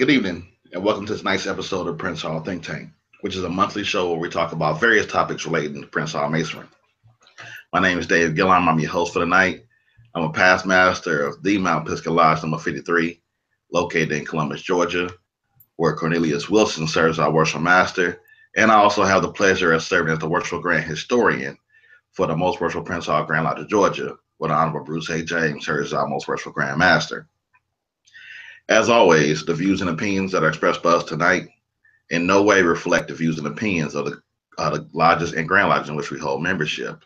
Good evening, and welcome to tonight's episode of Prince Hall Think Tank, which is a monthly show where we talk about various topics relating to Prince Hall Masonry. My name is Dave Gillum. I'm your host for tonight. I'm a past master of the Mount Pisgah Lodge number 53, located in Columbus, Georgia, where Cornelius Wilson serves our worship master, and I also have the pleasure of serving as the worshipful grand historian for the Most Worshipful Prince Hall Grand Lodge of Georgia, where the Honorable Bruce A. James serves as our Most Worshipful Grand Master. As always, the views and opinions that are expressed by us tonight in no way reflect the views and opinions of the lodges and grand lodges in which we hold membership.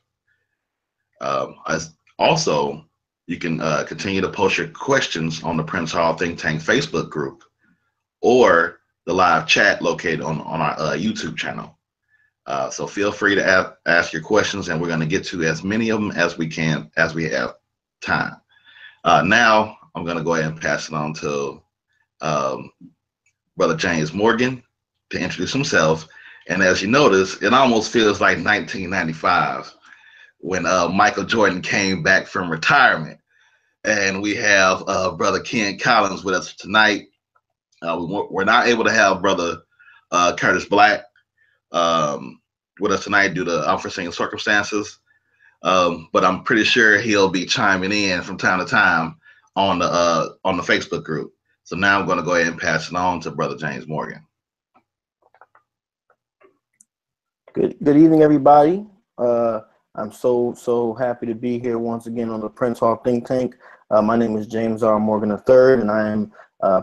Also, you can continue to post your questions on the Prince Hall Think Tank Facebook group or the live chat located on our YouTube channel. So feel free to ask your questions, and we're going to get to as many of them as we can as we have time. Now, I'm going to go ahead and pass it on to Brother James Morgan to introduce himself. And as you notice, it almost feels like 1995 when Michael Jordan came back from retirement. And we have Brother Ken Collins with us tonight. We're not able to have Brother Curtis Black with us tonight due to unforeseen circumstances. But I'm pretty sure he'll be chiming in from time to time on the Facebook group. So now I'm going to go ahead and pass it on to Brother James Morgan. Good evening, everybody. I'm so happy to be here once again on the Prince Hall Think Tank. My name is James R. Morgan III, and I am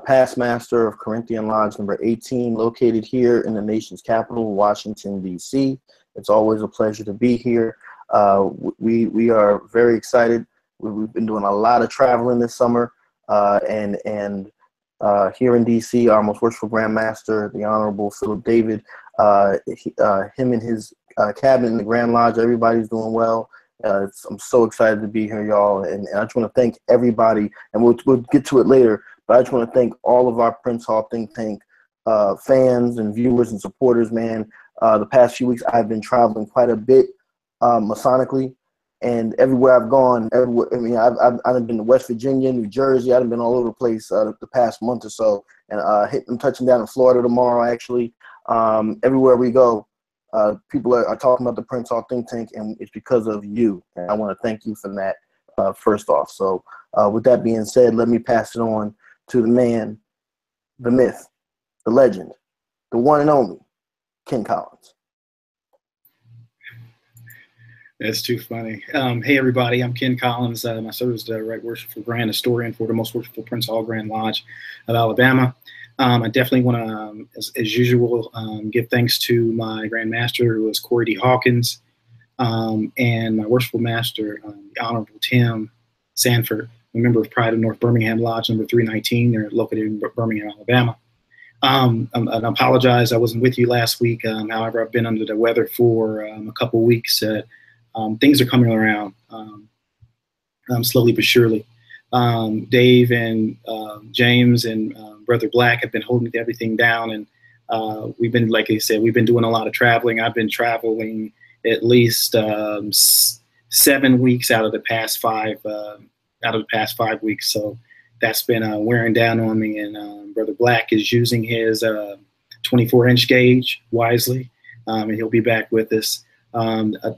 past master of Corinthian Lodge Number 18, located here in the nation's capital, Washington, D.C. It's always a pleasure to be here. We are very excited. We've been doing a lot of traveling this summer, and here in D.C., our Most Worshipful Grand Master, the Honorable Philip David, him and his cabinet in the Grand Lodge, everybody's doing well. I'm so excited to be here, y'all, and I just want to thank everybody, and we'll get to it later, but I just want to thank all of our Prince Hall Think Tank fans and viewers and supporters, man. The past few weeks, I've been traveling quite a bit Masonically. And everywhere I've gone, I mean, I've been to West Virginia, New Jersey. I've been all over the place the past month or so. And I'm touching down in Florida tomorrow, actually. Everywhere we go, people are talking about the Prince Hall Think Tank, and it's because of you. And I want to thank you for that, first off. So with that being said, let me pass it on to the man, the myth, the legend, the one and only, Ken Collins. That's too funny. Hey, everybody, I'm Ken Collins. I serve as the Right Worshipful Grand Historian for the Most Worshipful Prince Hall Grand Lodge of Alabama. I definitely want to, as usual, give thanks to my Grand Master, who is Corey D. Hawkins, and my Worshipful Master, the Honorable Tim Sanford, a member of Pride of North Birmingham Lodge number 319. They're located in Birmingham, Alabama. I apologize, I wasn't with you last week. However, I've been under the weather for a couple weeks. Things are coming around slowly but surely. Dave and James and Brother Black have been holding everything down, and we've been, like I said, we've been doing a lot of traveling. I've been traveling at least 7 weeks out of the past 5 weeks. So that's been wearing down on me. And Brother Black is using his 24-inch gauge wisely, and he'll be back with us.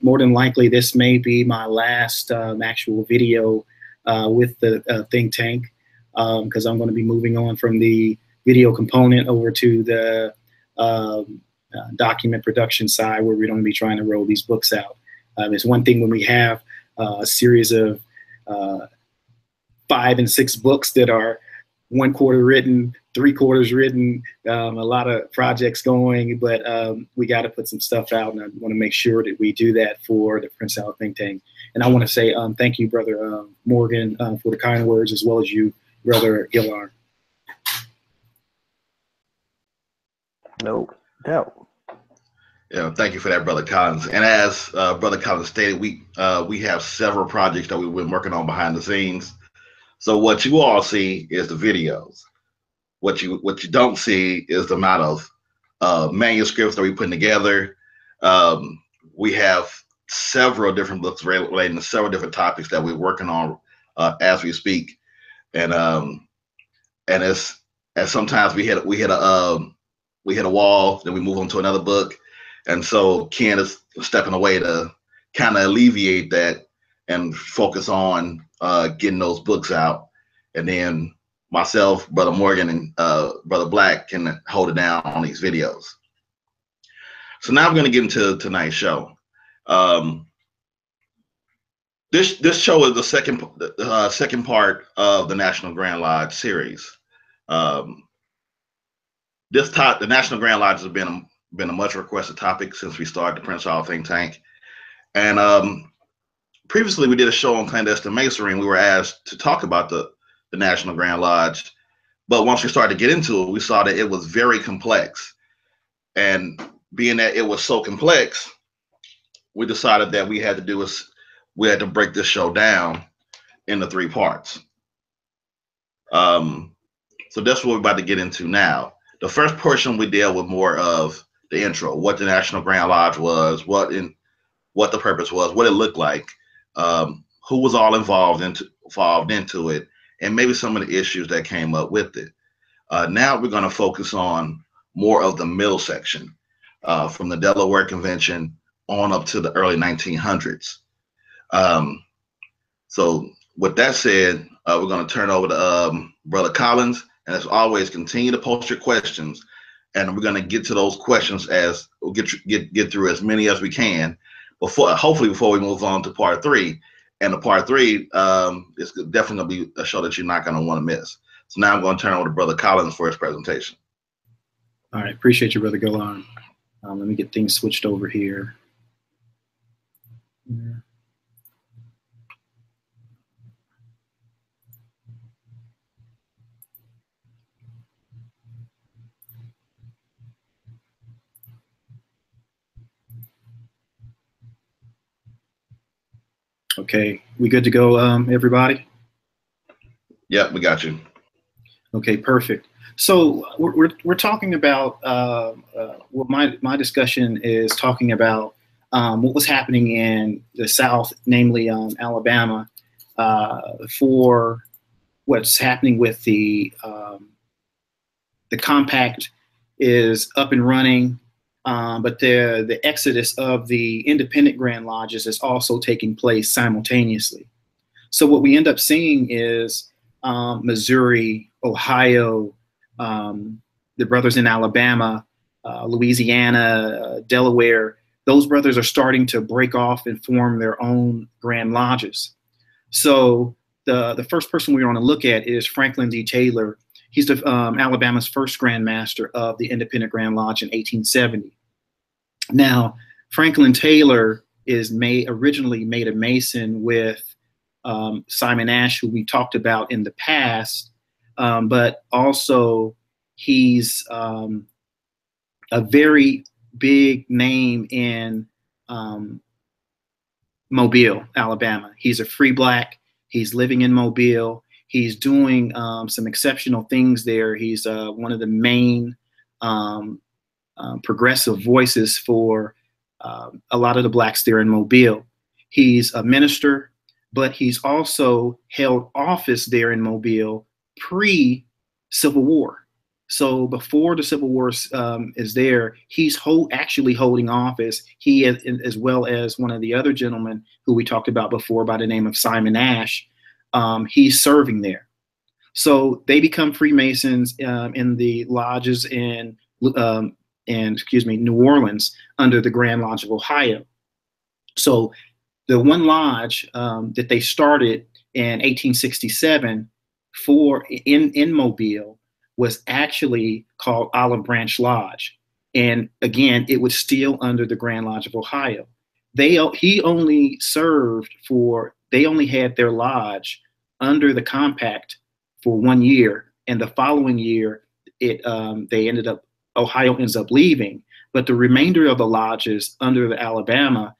More than likely, this may be my last actual video with the think tank, because I'm going to be moving on from the video component over to the document production side, where we're going to be trying to roll these books out. It's one thing when we have a series of 5 and 6 books that are 1/4 written, 3/4 written, a lot of projects going, but we got to put some stuff out, and I want to make sure that we do that for the Prince Hall Think Tank. And I want to say thank you, Brother Morgan, for the kind words, as well as you, Brother Gillard. No doubt. Yeah, thank you for that, Brother Collins. And as Brother Collins stated, we have several projects that we've been working on behind the scenes. So what you all see is the videos. What you don't see is the amount of manuscripts that we're putting together. We have several different books relating to several different topics that we're working on as we speak, and it's and sometimes we hit a wall, then we move on to another book. And so Ken is stepping away to kind of alleviate that and focus on getting those books out. And then myself, Brother Morgan, and Brother Black can hold it down on these videos. So now I'm going to get into tonight's show. This show is the second part of the National Grand Lodge series. The National Grand Lodge has been a much requested topic since we started the Prince Hall Think Tank. And previously we did a show on clandestine masonry, and we were asked to talk about the National Grand Lodge. But once we started to get into it, we saw that it was very complex. And being that it was so complex, we decided that we had to break this show down into three parts. So that's what we're about to get into now. The first portion we deal with more of the intro, what the National Grand Lodge was, what the purpose was, what it looked like, who was all involved into it, and maybe some of the issues that came up with it. Now we're going to focus on more of the middle section, from the Delaware Convention on up to the early 1900s. So with that said, we're going to turn over to Brother Collins. And as always, continue to post your questions, and we're going to get to those questions as we'll get through as many as we can before we move on to part three. And the part three is definitely going to be a show that you're not going to want to miss. So now I'm going to turn over to Brother Collins for his presentation. All right, appreciate you, Brother Golan. Let me get things switched over here. Yeah. Okay, we good to go, everybody? Yeah, we got you. Okay, perfect. So we're talking about, well, my discussion is talking about what was happening in the South, namely Alabama, for what's happening with the compact is up and running. But the exodus of the independent Grand Lodges is also taking place simultaneously. So what we end up seeing is Missouri, Ohio, the brothers in Alabama, Louisiana, Delaware, those brothers are starting to break off and form their own Grand Lodges. So the first person we want to look at is Franklin D. Taylor. He's the, Alabama's first Grand Master of the Independent Grand Lodge in 1870. Now, Franklin Taylor is originally made a Mason with Simon Ash, who we talked about in the past, but also he's a very big name in Mobile, Alabama. He's a free black. He's living in Mobile. He's doing some exceptional things there. He's one of the main progressive voices for a lot of the blacks there in Mobile. He's a minister, but he's also held office there in Mobile pre-Civil War. So before the Civil War is there, he's actually holding office. He, as well as one of the other gentlemen who we talked about before by the name of Simon Ash, he's serving there. So they become Freemasons in the lodges in New Orleans under the Grand Lodge of Ohio. So the one lodge that they started in 1867 in Mobile was actually called Olive Branch Lodge. And again, it was still under the Grand Lodge of Ohio. They only had their lodge under the compact for 1 year, and the following year, Ohio ends up leaving. But the remainder of the lodges under the Alabama,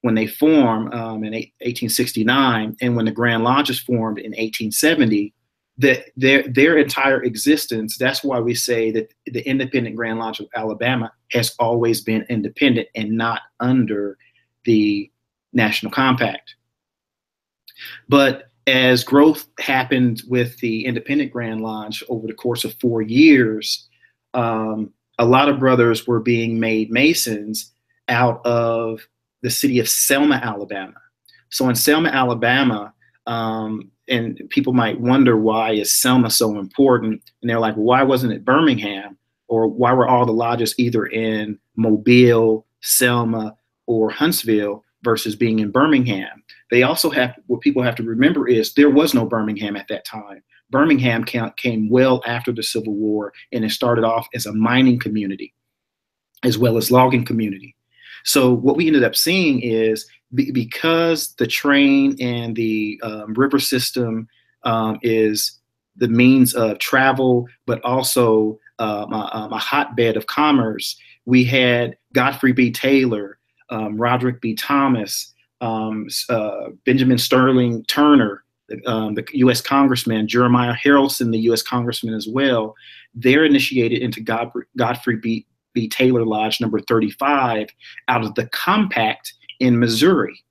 when they form in 1869, and when the Grand Lodges formed in 1870, that their entire existence. That's why we say that the Independent Grand Lodge of Alabama has always been independent and not under the National Compact. But as growth happened with the independent Grand Lodge over the course of 4 years, a lot of brothers were being made Masons out of the city of Selma, Alabama. So in Selma, Alabama, and people might wonder, why is Selma so important? And they're like, why wasn't it Birmingham? Or why were all the lodges either in Mobile, Selma, or Huntsville versus being in Birmingham? They also have, what people have to remember is there was no Birmingham at that time. Birmingham came well after the Civil War, and it started off as a mining community as well as logging community. So what we ended up seeing is because the train and the river system is the means of travel, but also a hotbed of commerce, we had Godfrey B. Taylor, Roderick B. Thomas, Benjamin Sterling Turner, the U.S. Congressman, Jeremiah Harrelson, the U.S. Congressman as well. They're initiated into Godfrey B. Taylor Lodge number 35 out of the Compact in Missouri.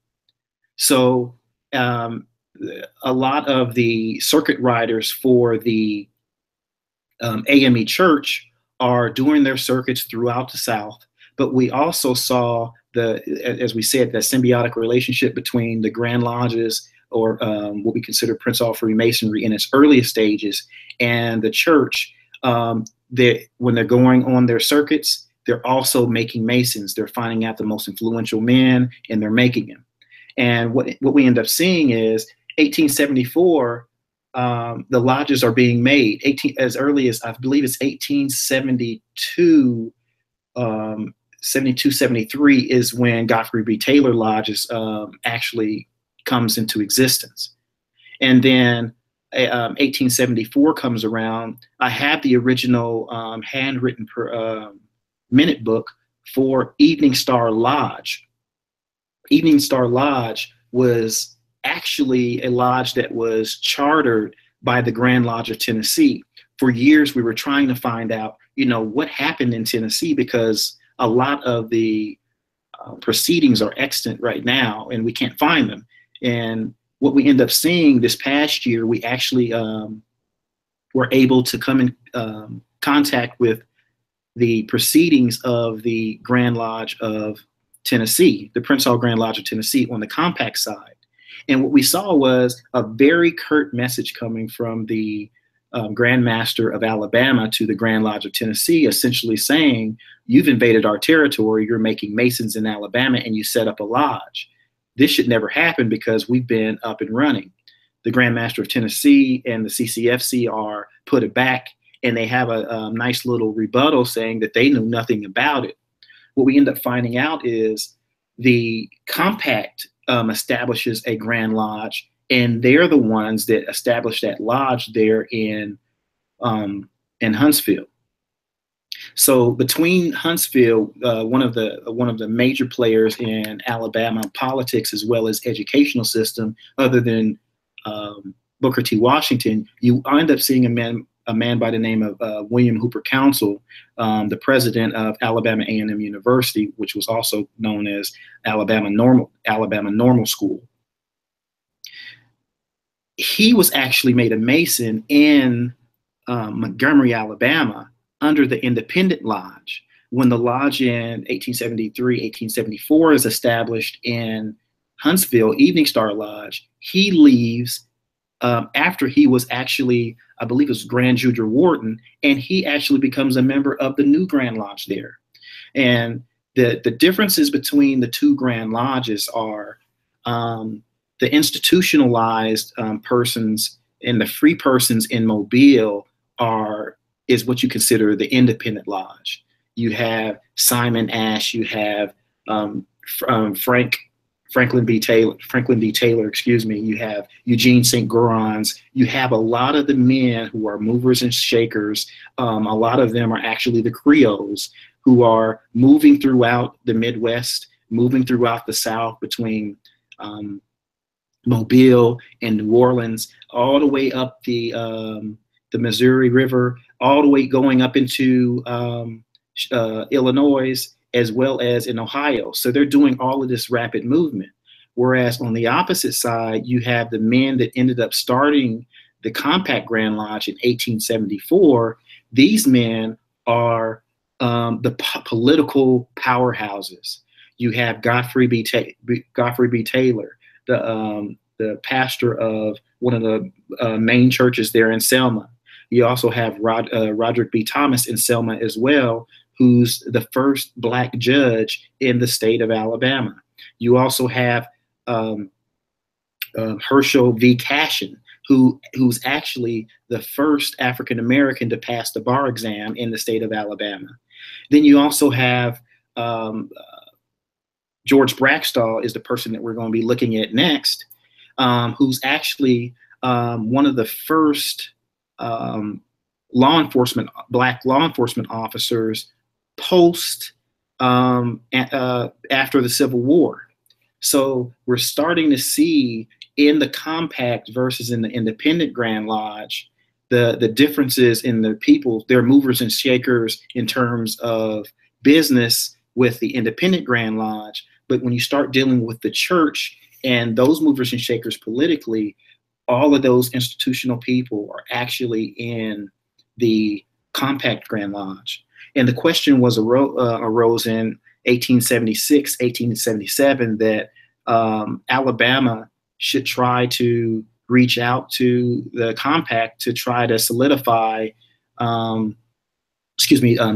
So a lot of the circuit riders for the AME church are doing their circuits throughout the South. But we also saw, as we said, that symbiotic relationship between the Grand Lodges, or what we consider Prince Hall Freemasonry in its earliest stages, and the church. When they're going on their circuits, they're also making Masons. They're finding out the most influential men, and they're making them. And what we end up seeing is 1874, the lodges are being made. As early as, I believe it's 1872, 72, 73 is when Godfrey B. Taylor Lodge actually comes into existence. And then 1874 comes around. I have the original handwritten minute book for Evening Star Lodge. Evening Star Lodge was actually a lodge that was chartered by the Grand Lodge of Tennessee. For years, we were trying to find out, you know, what happened in Tennessee, because a lot of the proceedings are extant right now, and we can't find them. And what we end up seeing this past year, we actually were able to come in contact with the proceedings of the Grand Lodge of Tennessee, the Prince Hall Grand Lodge of Tennessee on the Compact side. And what we saw was a very curt message coming from the Grand Master of Alabama to the Grand Lodge of Tennessee, essentially saying, you've invaded our territory, you're making Masons in Alabama, and you set up a lodge. This should never happen because we've been up and running. The Grand Master of Tennessee and the CCFC are put it back, and they have a nice little rebuttal saying that they knew nothing about it. What we end up finding out is the Compact establishes a Grand Lodge, and they're the ones that established that lodge there in Huntsville. So between Huntsville, one of the major players in Alabama politics as well as educational system, other than Booker T. Washington, you end up seeing a man by the name of William Hooper Counsell, the president of Alabama A&M University, which was also known as Alabama Normal School. He was actually made a Mason in Montgomery, Alabama, under the Independent Lodge. When the lodge in 1873, 1874 is established in Huntsville, Evening Star Lodge, he leaves after he was actually, I believe it was Grand Junior Warden, and he actually becomes a member of the new Grand Lodge there. And the differences between the two Grand Lodges are the institutionalized persons and the free persons in Mobile is what you consider the Independent Lodge. You have Simon Ashe, you have Franklin B. Taylor, excuse me, you have Eugene St. Gorons, you have a lot of the men who are movers and shakers. A lot of them are actually the Creoles who are moving throughout the Midwest, moving throughout the South between Mobile and New Orleans, all the way up the Missouri River, all the way going up into Illinois, as well as in Ohio. So they're doing all of this rapid movement. Whereas on the opposite side, you have the men that ended up starting the Compact Grand Lodge in 1874. These men are the political powerhouses. You have Godfrey B. Taylor, the pastor of one of the main churches there in Selma. You also have Roderick B. Thomas in Selma as well, who's the first black judge in the state of Alabama. You also have Herschel V. Cashin, who's actually the first African American to pass the bar exam in the state of Alabama. Then you also have George Braxtall is the person that we're going to be looking at next, who's actually one of the first black law enforcement officers post after the Civil War. So we're starting to see in the compact versus in the independent Grand Lodge, the differences in the people, their movers and shakers in terms of business with the independent Grand Lodge. But when you start dealing with the church and those movers and shakers politically, all of those institutional people are actually in the compact Grand Lodge. And the question was arose in 1876, 1877, that Alabama should try to reach out to the compact to try to solidify, the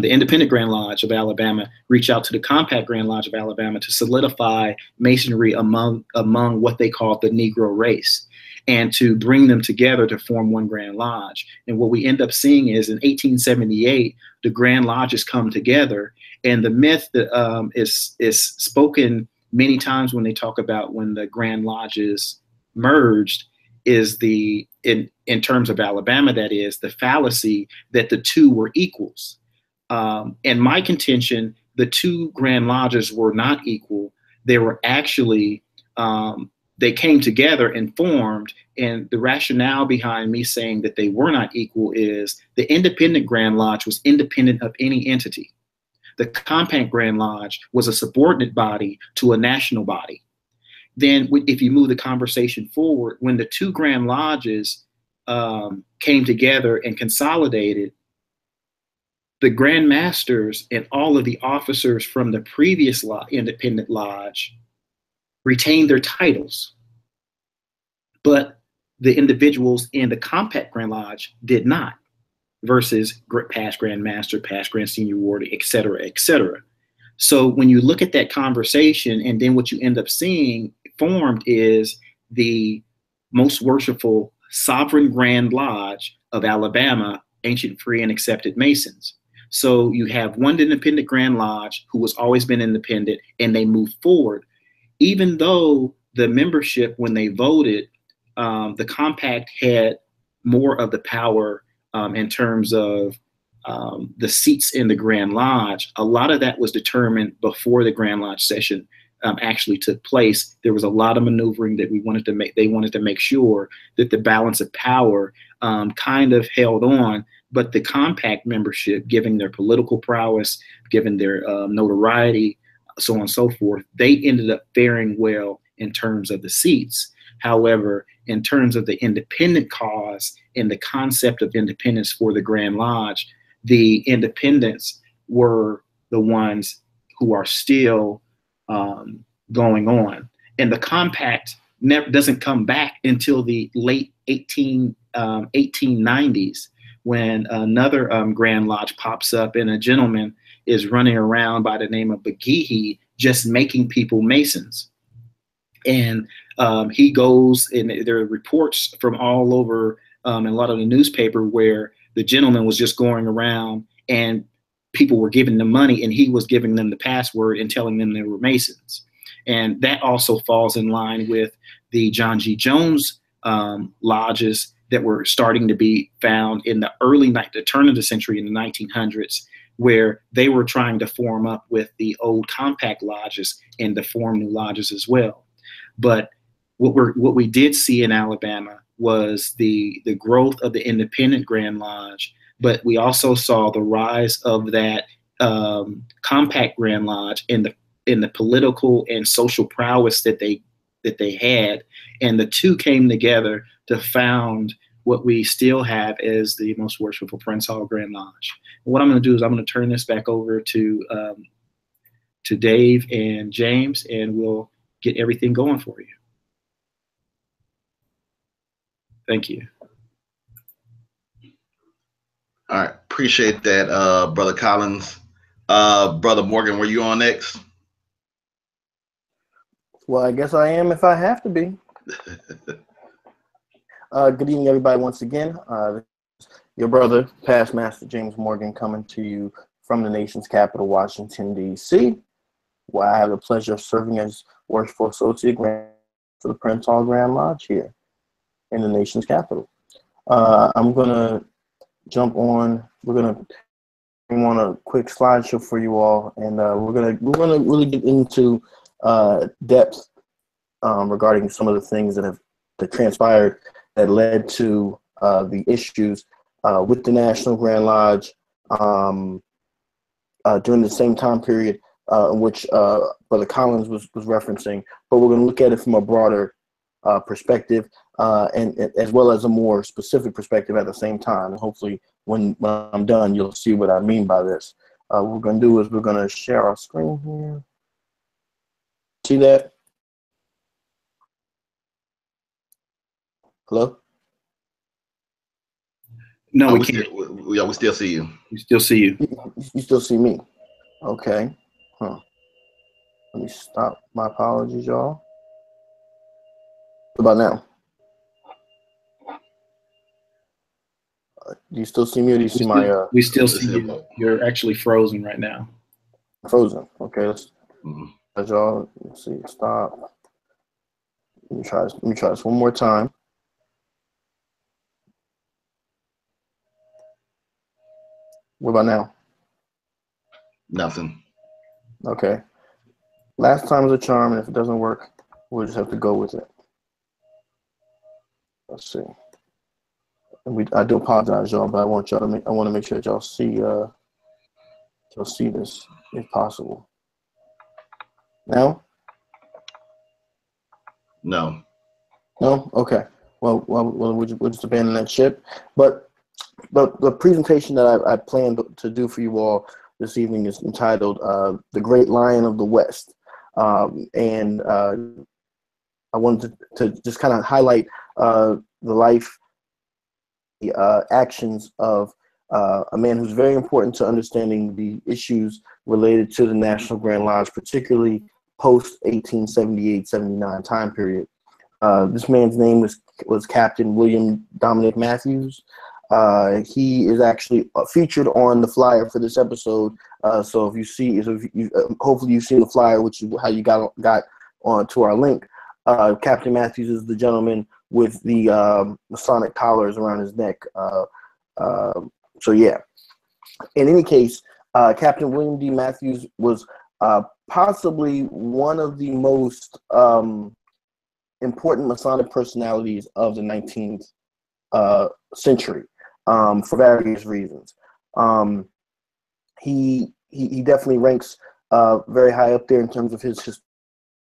independent Grand Lodge of Alabama, reach out to the compact Grand Lodge of Alabama to solidify Masonry among what they called the Negro race, and to bring them together to form one Grand Lodge. And what we end up seeing is in 1878, the Grand Lodges come together, and the myth that is spoken many times when they talk about when the Grand Lodges merged is the, in terms of Alabama, that is the fallacy that the two were equals. And my contention, the two Grand Lodges were not equal. They were actually, they came together and formed, and the rationale behind me saying that they were not equal is the independent Grand Lodge was independent of any entity. The compact Grand Lodge was a subordinate body to a national body. Then if you move the conversation forward, when the two Grand Lodges came together and consolidated, the Grand Masters and all of the officers from the previous independent lodge retained their titles, but the individuals in the compact Grand Lodge did not, versus past Grand Master, past Grand Senior Ward, et cetera, et cetera. So when you look at that conversation, and then what you end up seeing formed is the Most Worshipful Sovereign Grand Lodge of Alabama, Ancient, Free, and Accepted Masons. So you have one independent Grand Lodge who has always been independent, and they move forward. Even though the membership, when they voted, the compact had more of the power in terms of the seats in the Grand Lodge, a lot of that was determined before the Grand Lodge session actually took place. There was a lot of maneuvering that they wanted to make sure that the balance of power kind of held on, but the compact membership, given their political prowess, given their notoriety, so on and so forth, they ended up faring well in terms of the seats. However, in terms of the independent cause and the concept of independence for the Grand Lodge, the independents were the ones who are still going on. And the compact doesn't come back until the late 1890s, when another Grand Lodge pops up and a gentleman is running around by the name of Begehe, just making people Masons. And he goes, and there are reports from all over and a lot of the newspaper where the gentleman was just going around and people were giving them money and he was giving them the password and telling them they were Masons. And that also falls in line with the John G. Jones lodges that were starting to be found in the the turn of the century in the 1900s, where they were trying to form up with the old compact lodges and to form new lodges as well. But what we did see in Alabama was the growth of the independent Grand Lodge, but we also saw the rise of that compact Grand Lodge in the political and social prowess that they that they had, and the two came together to found what we still have as the Most Worshipful Prince Hall Grand Lodge. And what I'm going to do is I'm going to turn this back over to Dave and James, and we'll get everything going for you. Thank you. All right. Appreciate that, Brother Collins. Brother Morgan, were you on next? Well, I guess I am if I have to be. Good evening, everybody, once again. Your brother, past Master James Morgan, coming to you from the nation's capital, Washington, D.C., where I have the pleasure of serving as Worshipful Associate Grand for the Prince Hall Grand Lodge here in the nation's capital. I'm going to jump on. We're going to want a quick slideshow for you all, and we're going to really get into depth regarding some of the things that transpired that led to the issues with the National Grand Lodge during the same time period in which Brother Collins was referencing. But we're going to look at it from a broader perspective and as well as a more specific perspective at the same time. And hopefully when I'm done, you'll see what I mean by this. What we're going to do is we're going to share our screen here. See that? Hello? No, oh, we can't. We still see you. We still see you. You still see me. Okay. Huh. Let me stop. My apologies, y'all. What about now? Do you still see me, or do you see my... we still see you. You're actually frozen right now. Frozen. Okay. Let's see. Stop. Let me try this one more time. What about now? Nothing. Okay. Last time was a charm, and if it doesn't work, we'll just have to go with it. Let's see. And I do apologize, y'all, but I want to make sure that y'all see this if possible. Now? No. No? Okay. Well, we'll just abandon that ship, but the presentation that I planned to do for you all this evening is entitled The Great Lion of the West. And I wanted to just kind of highlight the life, the actions of a man who's very important to understanding the issues related to the National Grand Lodge, particularly post-1878-79 time period. This man's name was Captain William Dominic Matthews. He is actually featured on the flyer for this episode. So if you see, hopefully you've seen the flyer, how you got on to our link. Captain Matthews is the gentleman with the Masonic collars around his neck. So yeah. In any case, Captain William D. Matthews was possibly one of the most important Masonic personalities of the 19th century. For various reasons, he definitely ranks very high up there in terms of his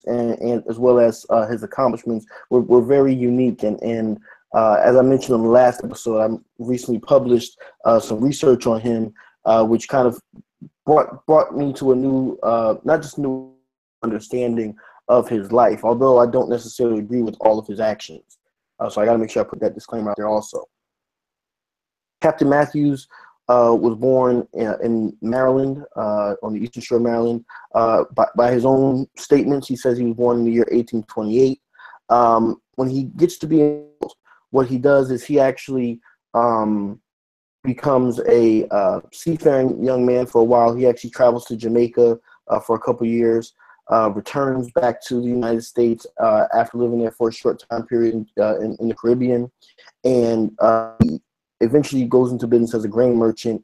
and as well as his accomplishments were very unique. And as I mentioned on the last episode, I recently published some research on him, which kind of brought me to a new, not just new understanding of his life, although I don't necessarily agree with all of his actions. So I got to make sure I put that disclaimer out there also. Captain Matthews was born in Maryland, on the Eastern Shore of Maryland. By his own statements, he says he was born in the year 1828. When he gets to be adult, what he does is he actually becomes a seafaring young man for a while. He actually travels to Jamaica for a couple years, returns back to the United States after living there for a short time period in the Caribbean, and he eventually goes into business as a grain merchant,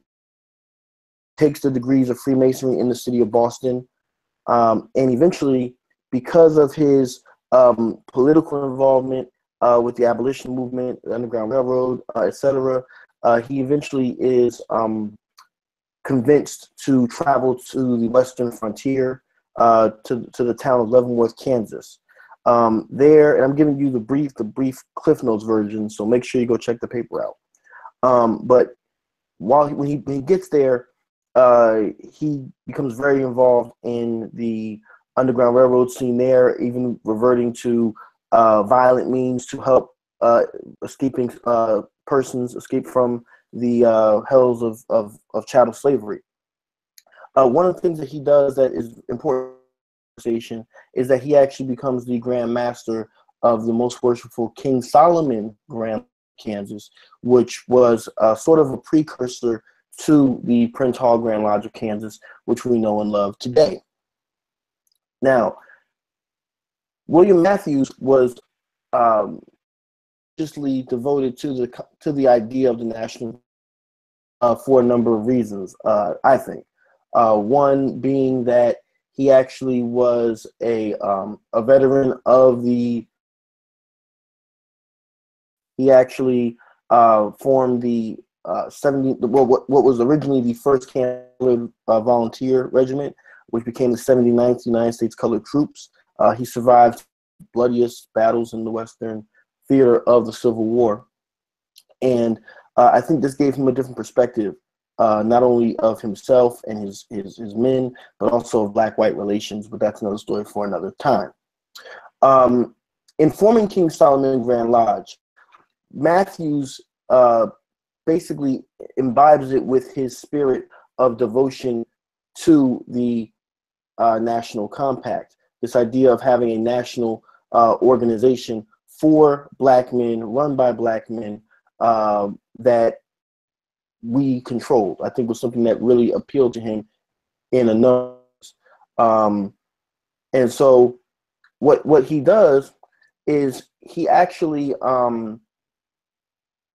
takes the degrees of Freemasonry in the city of Boston, and eventually, because of his political involvement with the abolition movement, the Underground Railroad, etc., he eventually is convinced to travel to the western frontier, to the town of Leavenworth, Kansas. there, and I'm giving you the brief Cliff Notes version, so make sure you go check the paper out. But when he gets there, he becomes very involved in the Underground Railroad scene there, even reverting to violent means to help persons escape from the hells of chattel slavery. One of the things that he does that is important is that he actually becomes the Grand Master of the Most Worshipful King Solomon Grand Lodge of Kansas, which was sort of a precursor to the Prince Hall Grand Lodge of Kansas, which we know and love today. Now, William Matthews was justly devoted to the idea of the national for a number of reasons, I think. One being that he actually was a veteran of the. He actually formed the what was originally the 1st Colored Volunteer Regiment, which became the 79th United States Colored Troops. He survived the bloodiest battles in the Western theater of the Civil War, and I think this gave him a different perspective. Not only of himself and his men, but also of black-white relations, but that's another story for another time. In forming King Solomon Grand Lodge, Matthews basically imbibes it with his spirit of devotion to the National Compact, this idea of having a national organization for black men, run by black men, that we controlled, I think, was something that really appealed to him in a number. And so what he does is he actually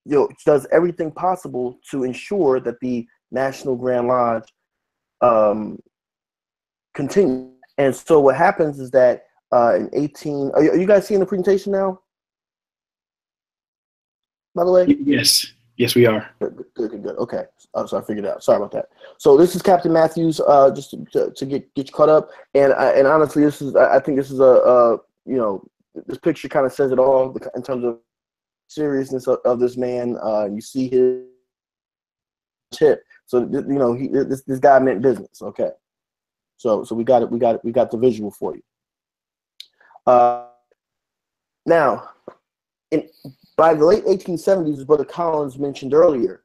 does everything possible to ensure that the National Grand Lodge continues. And so what happens is that in 18, are you guys seeing the presentation now, by the way? Yes. Yes, we are. Good. Okay. Oh, so I figured it out. Sorry about that. So this is Captain Matthews, just to get you caught up. And honestly, this is, I think this is this picture kind of says it all in terms of seriousness of this man. You see his tip. So this guy meant business. Okay. So we got the visual for you. Now, by the late 1870s, as Brother Collins mentioned earlier,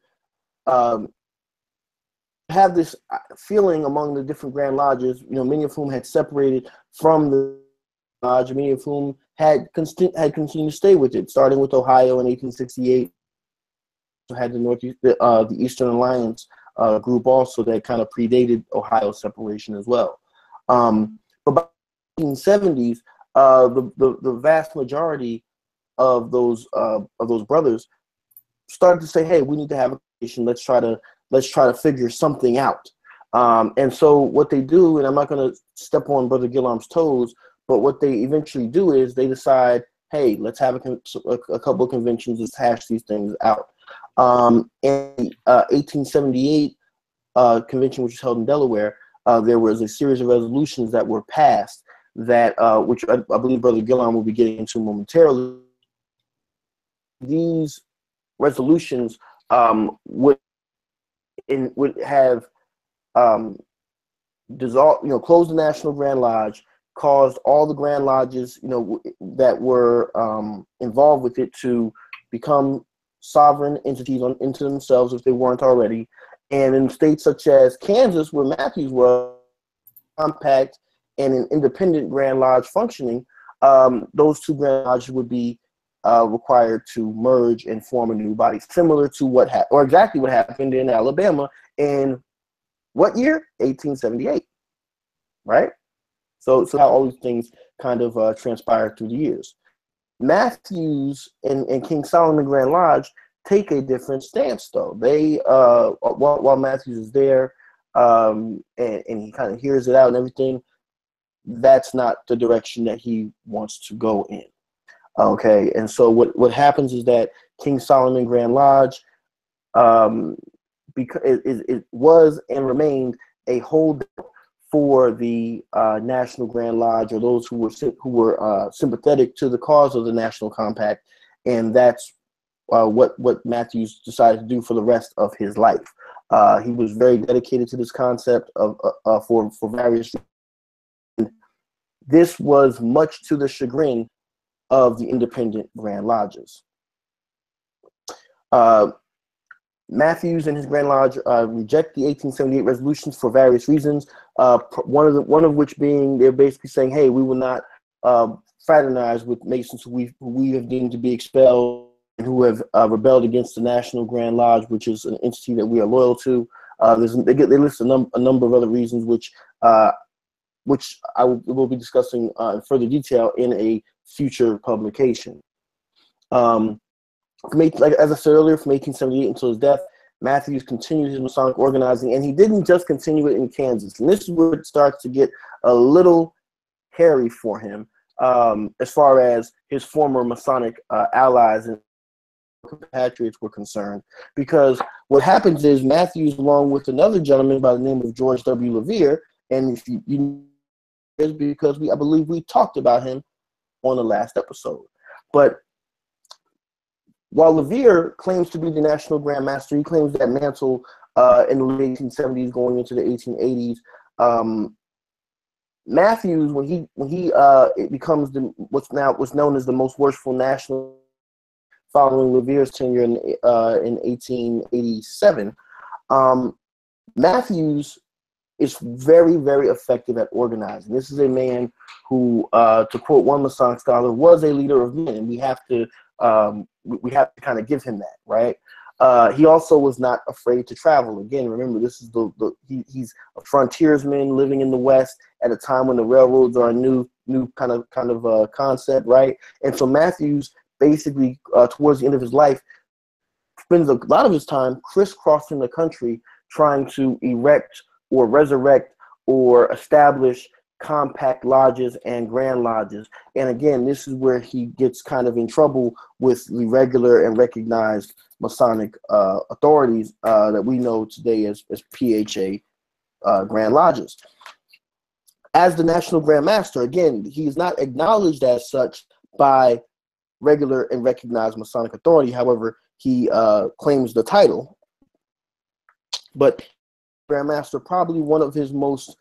have this feeling among the different Grand Lodges, many of whom had separated from the Lodge, many of whom had continued to stay with it, starting with Ohio in 1868, so had the Northeast, the Eastern Alliance group also that kind of predated Ohio's separation as well. But by the 1870s, the vast majority of those brothers started to say, hey, we need to have a conversation. Let's try to figure something out. And so what they do, and I'm not going to step on Brother Gilliam's toes, but what they eventually do is they decide, hey, let's have a couple of conventions. Let's hash these things out. And 1878 convention, which was held in Delaware, there was a series of resolutions that were passed that which I believe Brother Gilliam will be getting into momentarily. These resolutions would have dissolved, closed the National Grand Lodge, caused all the Grand Lodges, that were involved with it to become sovereign entities into themselves if they weren't already. And in states such as Kansas, where Matthews was, compact and an independent Grand Lodge functioning, those two Grand Lodges would be required to merge and form a new body, similar to exactly what happened in Alabama in what year? 1878, right? So how all these things kind of transpired through the years. Matthews and King Solomon Grand Lodge take a different stance, though. They while Matthews is there, and he kind of hears it out and everything, that's not the direction that he wants to go in. Okay, and so what happens is that King Solomon Grand Lodge, because it was and remained a holdout for the National Grand Lodge, or those who were sympathetic to the cause of the National Compact, and that's what Matthews decided to do for the rest of his life. He was very dedicated to this concept of for various reasons. This was much to the chagrin of the independent Grand Lodges. Matthews and his Grand Lodge reject the 1878 resolutions for various reasons. One of which being they're basically saying, "Hey, we will not fraternize with Masons who we have deemed to be expelled and who have rebelled against the National Grand Lodge, which is an entity that we are loyal to." They list a number of other reasons, which I will be discussing in further detail in a future publication. As I said earlier, from 1878 until his death, Matthews continued his Masonic organizing, and he didn't just continue it in Kansas. And this is where it starts to get a little hairy for him, as far as his former Masonic allies and compatriots were concerned. Because what happens is Matthews, along with another gentleman by the name of George W. Levere, and if you know, because I believe we talked about him on the last episode, but while Levere claims to be the National Grand Master, he claims that mantle in the late 1870s, going into the 1880s. Matthews, when he it becomes what's known as the Most Worshipful National, following Levere's tenure in 1887. Matthews is very, very effective at organizing. This is a man who, to quote one Masonic scholar, was a leader of men. We have to. We have to kind of give him that, right? He also was not afraid to travel. Again, remember, this is he's a frontiersman living in the West at a time when the railroads are a new kind of concept, right? And so Matthews basically, towards the end of his life, spends a lot of his time crisscrossing the country trying to erect or resurrect or establish compact lodges and grand lodges. And again, this is where he gets kind of in trouble with the regular and recognized Masonic authorities that we know today as PHA grand lodges. As the National Grand Master, again, he is not acknowledged as such by regular and recognized Masonic authority. However, he claims the title. But Grand Master, probably one of his most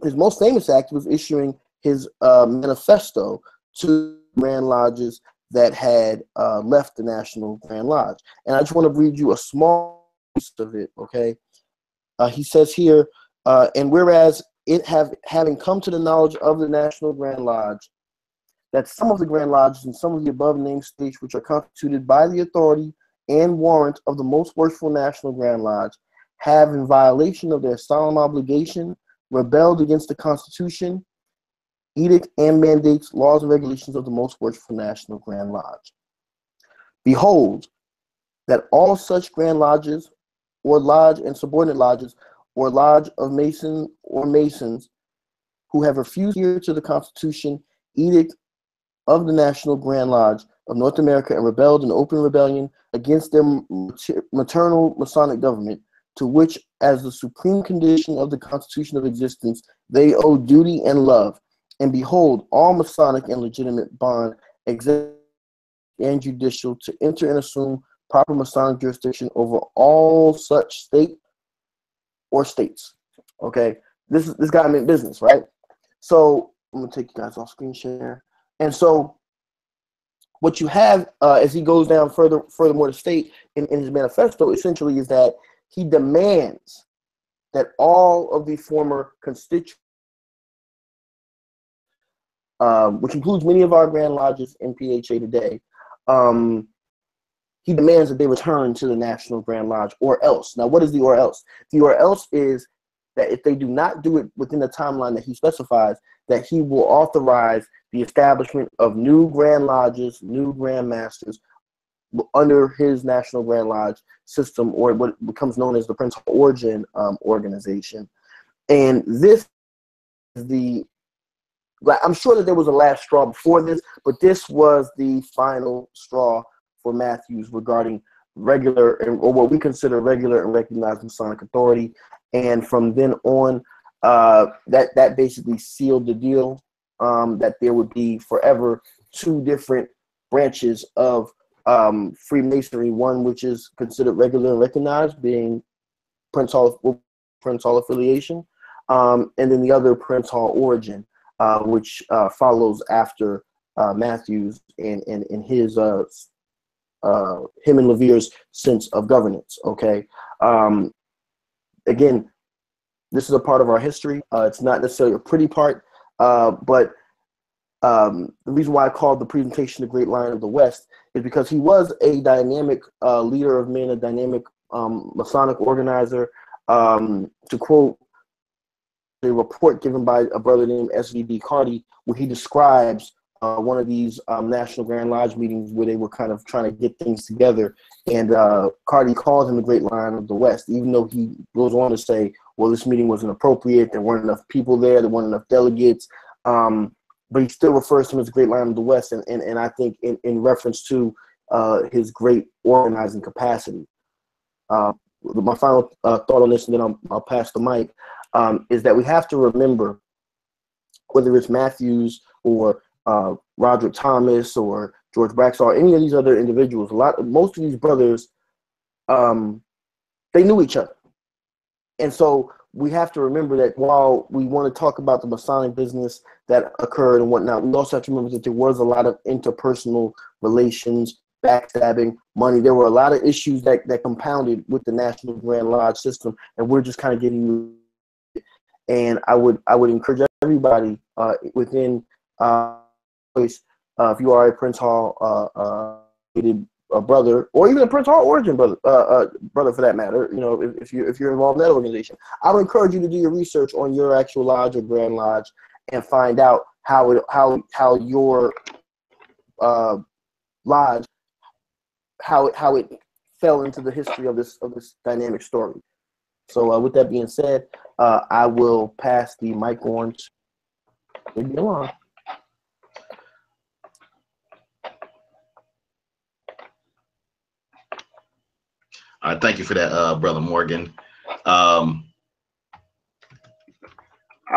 his most famous act was issuing his manifesto to Grand Lodges that had left the National Grand Lodge. And I just want to read you a small piece of it, okay? He says here, and whereas having come to the knowledge of the National Grand Lodge, that some of the Grand Lodges and some of the above named states which are constituted by the authority and warrant of the Most Worshipful National Grand Lodge have, in violation of their solemn obligation, rebelled against the Constitution, edict, and mandates, laws, and regulations of the Most Worshipful National Grand Lodge. Behold, that all such Grand Lodges, or Lodge and subordinate Lodges, or Lodge of Mason or Masons, who have refused to adhere to the Constitution, edict of the National Grand Lodge of North America, and rebelled in open rebellion against their maternal Masonic government, to which, as the supreme condition of the Constitution of existence, they owe duty and love. And behold, all Masonic and legitimate bond, executive and judicial, to enter and assume proper Masonic jurisdiction over all such state or states. Okay, this guy meant business, right? So I'm gonna take you guys off screen share. And so what you have as he goes down furthermore to state in his manifesto essentially is that he demands that all of the former constituents, which includes many of our Grand Lodges in PHA today, he demands that they return to the National Grand Lodge, or else. Now, what is the or else? The or else is that if they do not do it within the timeline that he specifies, that he will authorize the establishment of new Grand Lodges, new Grand Masters, under his National Grand Lodge system, or what becomes known as the Prince Hall Origin organization. And this is the, I'm sure that there was a last straw before this, but this was the final straw for Matthews regarding regular, or what we consider regular and recognized Masonic authority, And from then on, that basically sealed the deal, that there would be forever two different branches of Freemasonry, one which is considered regular and recognized, being Prince Hall affiliation, and then the other, Prince Hall origin, which follows after Matthews and his him and Levere's sense of governance. Okay, again, this is a part of our history. It's not necessarily a pretty part, but the reason why I called the presentation the Great Lion of the West is because he was a dynamic leader of men, a dynamic Masonic organizer. To quote the report given by a brother named S.V.B. Carty, where he describes one of these National Grand Lodge meetings where they were kind of trying to get things together, and Carty calls him the Great Lion of the West, even though he goes on to say, well, this meeting was inappropriate, there weren't enough people there, there weren't enough delegates, but he still refers to him as the Great Lion of the West, and I think in reference to his great organizing capacity. My final thought on this, and then I'll pass the mic, is that we have to remember, whether it's Matthews or Roderick Thomas or George Braxall, any of these other individuals, most of these brothers, they knew each other. And so we have to remember that while we want to talk about the Masonic business that occurred and whatnot, we also have to remember that there was a lot of interpersonal relations, backstabbing, money. There were a lot of issues that compounded with the National Grand Lodge system, and we're just kind of getting. And I would encourage everybody within place, if you are a Prince Hall brother, or even a Prince Hall origin brother for that matter, you know, if you're involved in that organization, I would encourage you to do your research on your actual lodge or Grand Lodge and find out how your lodge, how it fell into the history of this dynamic story. So with that being said, I will pass the mic on to Yolan. All right, thank you for that, Brother Morgan. I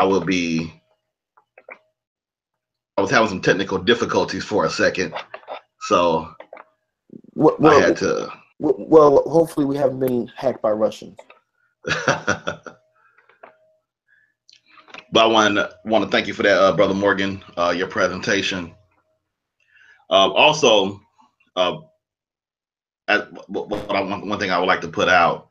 was having some technical difficulties for a second, so I had to. Well, hopefully we haven't been hacked by Russians. But I want to thank you for that, Brother Morgan, your presentation. Also, one thing I would like to put out,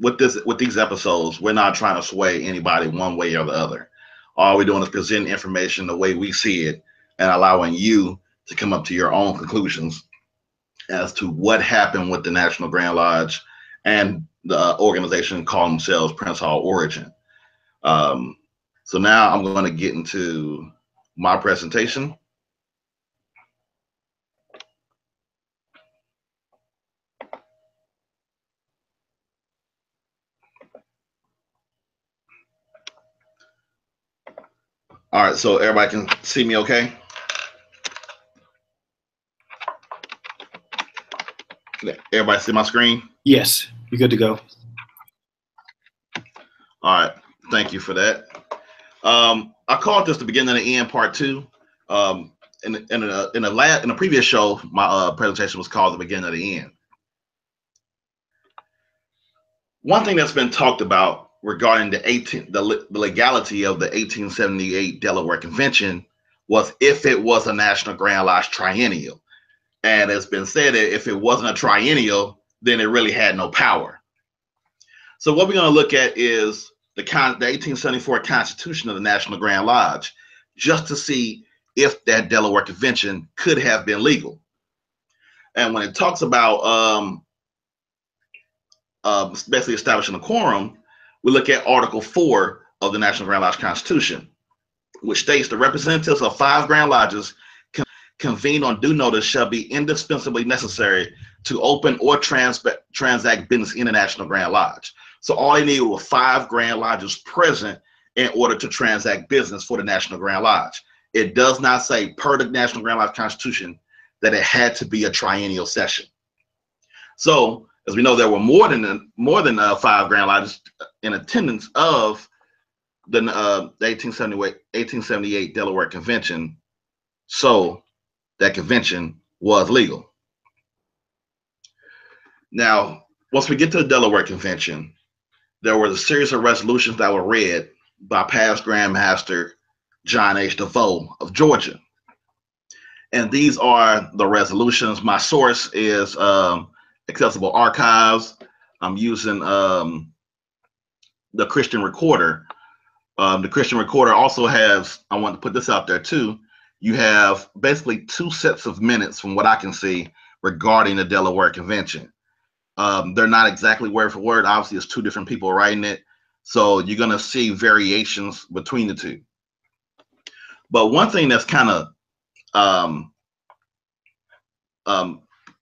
with these episodes, we're not trying to sway anybody one way or the other. All we're doing is presenting information the way we see it and allowing you to come up to your own conclusions as to what happened with the National Grand Lodge and the organization called themselves Prince Hall Origin. So now I'm going to get into my presentation. All right, so everybody can see me okay? Everybody see my screen? Yes, you're good to go. All right, thank you for that. I called this the beginning and the end part two. In a previous show, my presentation was called the beginning and the end. One thing that's been talked about regarding the legality of the 1878 Delaware Convention was if it was a National Grand Lodge triennial. And it's been said that if it wasn't a triennial, then it really had no power. So what we're going to look at is the 1874 Constitution of the National Grand Lodge, just to see if that Delaware Convention could have been legal. And when it talks about basically establishing a quorum, we look at Article 4 of the National Grand Lodge Constitution, which states the representatives of 5 Grand Lodges convened on due notice shall be indispensably necessary to open or transact business in the National Grand Lodge. So all they needed were 5 Grand Lodges present in order to transact business for the National Grand Lodge. It does not say per the National Grand Lodge Constitution that it had to be a triennial session. So As we know, there were more than five Grand Lodges in attendance of the 1878 Delaware Convention, so that convention was legal. Now, once we get to the Delaware Convention, there was a series of resolutions that were read by past Grand Master John H. DeVoe of Georgia. And these are the resolutions. My source is Accessible Archives. I'm using the Christian Recorder. The Christian Recorder also has, I want to put this out there too, you have basically two sets of minutes from what I can see regarding the Delaware Convention. They're not exactly word for word. Obviously, it's two different people writing it. So you're going to see variations between the two. But one thing that's kind of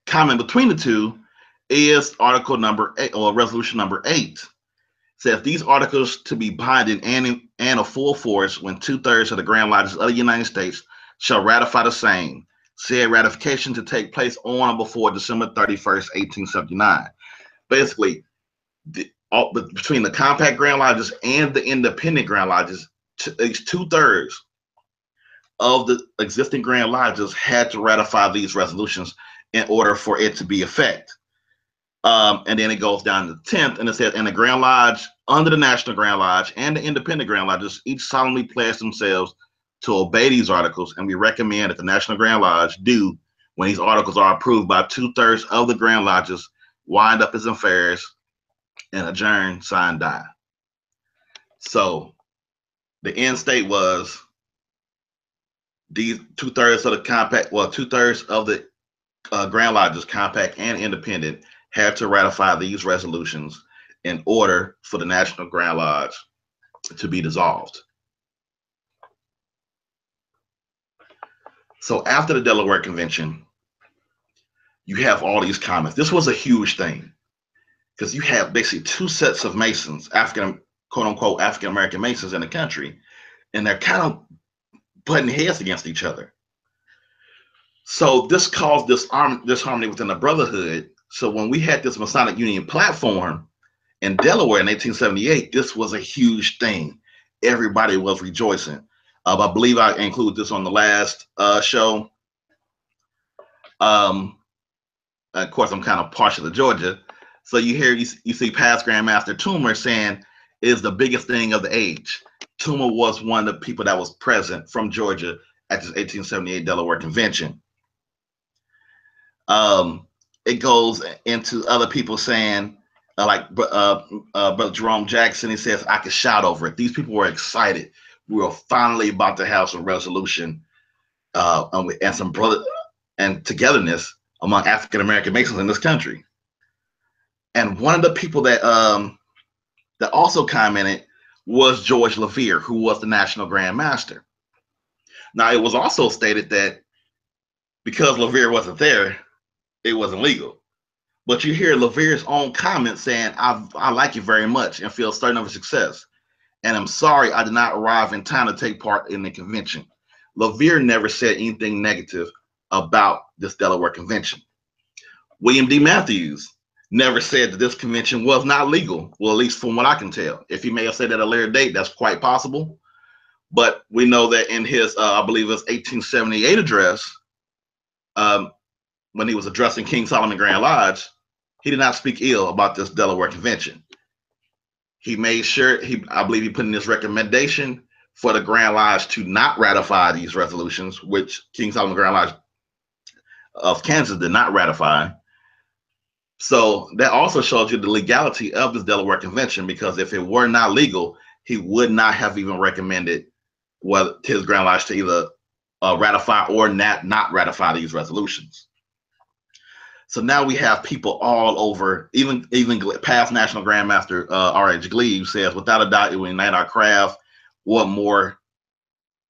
common between the two is article number 8, or resolution number 8. It says these articles to be binding and of full force when 2/3 of the Grand Lodges of the United States shall ratify the same. Said ratification to take place on or before December 31st, 1879. Basically, between the compact Grand Lodges and the independent Grand Lodges, it's 2/3 of the existing Grand Lodges had to ratify these resolutions in order for it to be effect. And then it goes down to the 10th, and it says, and the Grand Lodge under the National Grand Lodge and the independent Grand Lodges each solemnly pledge themselves to obey these articles, and we recommend that the National Grand Lodge do when these articles are approved by 2/3 of the Grand Lodges, wind up its affairs, and adjourn, sign, die. So the end state was these 2/3 of the compact, well, 2/3 of the Grand Lodges, compact and independent, had to ratify these resolutions in order for the National Grand Lodge to be dissolved. So after the Delaware Convention, you have all these comments. This was a huge thing because you have basically two sets of Masons, African, quote unquote, African American Masons in the country, and they're kind of butting heads against each other. So this caused disharmony within the brotherhood. So when we had this Masonic Union platform in Delaware in 1878, this was a huge thing. Everybody was rejoicing. I believe I included this on the last show. Of course, I'm kind of partial to Georgia. So you hear, you see past Grand Master Toomer saying it is the biggest thing of the age. Toomer was one of the people that was present from Georgia at this 1878 Delaware Convention. It goes into other people saying, Brother Jerome Jackson, he says, I could shout over it. These people were excited. We were finally about to have some resolution and some brother and togetherness among African American Masons in this country. And one of the people that that also commented was George LeVere, who was the National Grand Master. Now, it was also stated that because LeVere wasn't there, it wasn't legal. But you hear LeVere's own comment saying, I like you very much and feel certain of his success. And I'm sorry I did not arrive in time to take part in the convention. LeVere never said anything negative about this Delaware Convention. William D. Matthews never said that this convention was not legal, well, at least from what I can tell. If he may have said that at a later date, that's quite possible. But we know that in his, I believe it was 1878 address, when he was addressing King Solomon Grand Lodge, he did not speak ill about this Delaware Convention. He made sure, I believe he put in his recommendation for the Grand Lodge to not ratify these resolutions, which King Solomon Grand Lodge of Kansas did not ratify. So that also shows you the legality of this Delaware Convention, because if it were not legal, he would not have even recommended his Grand Lodge to either ratify or not ratify these resolutions. So now we have people all over, even past National Grand Master R.H. Gleave says, without a doubt, it will unite our craft. What more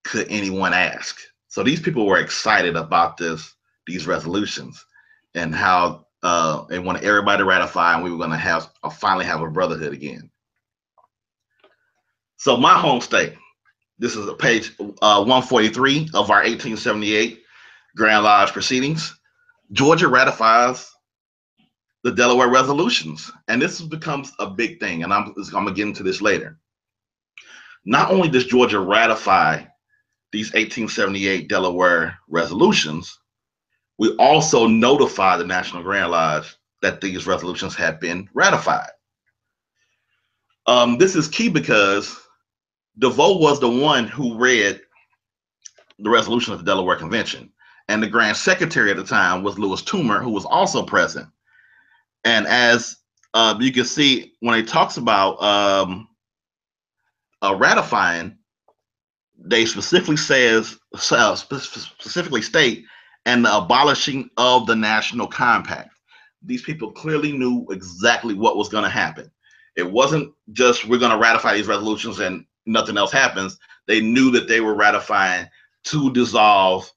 could anyone ask? So these people were excited about these resolutions and how they wanted everybody to ratify, and we were going to finally have a brotherhood again. So my home state, this is page 143 of our 1878 Grand Lodge proceedings. Georgia ratifies the Delaware resolutions. And this becomes a big thing. And I'm going to get into this later. Not only does Georgia ratify these 1878 Delaware resolutions, we also notify the National Grand Lodge that these resolutions have been ratified. This is key because DeVoe was the one who read the resolution of the Delaware Convention. And the Grand Secretary at the time was Lewis Toomer, who was also present. And as you can see, when it talks about ratifying, they specifically state, and the abolishing of the National Compact. These people clearly knew exactly what was going to happen. It wasn't just we're going to ratify these resolutions and nothing else happens. They knew that they were ratifying to dissolve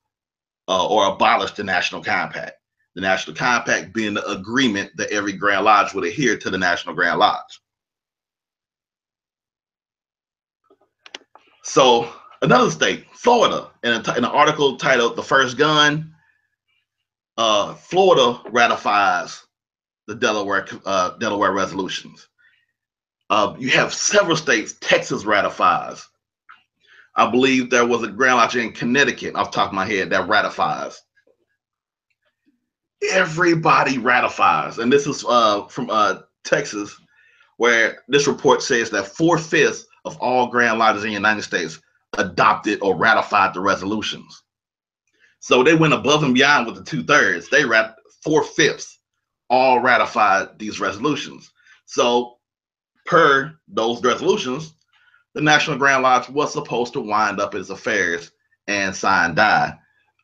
or abolish the National Compact. The National Compact being the agreement that every Grand Lodge would adhere to the National Grand Lodge. So another state, Florida, in an article titled "The First Gun," Florida ratifies the Delaware resolutions. You have several states. Texas ratifies. I believe there was a Grand Lodge in Connecticut, off the top of my head, that ratifies. Everybody ratifies. And this is from Texas, where this report says that 4/5 of all Grand Lodges in the United States adopted or ratified the resolutions. So they went above and beyond with the 2/3. They ratified 4/5, all ratified these resolutions. So per those resolutions, the National Grand Lodge was supposed to wind up its affairs and sign die,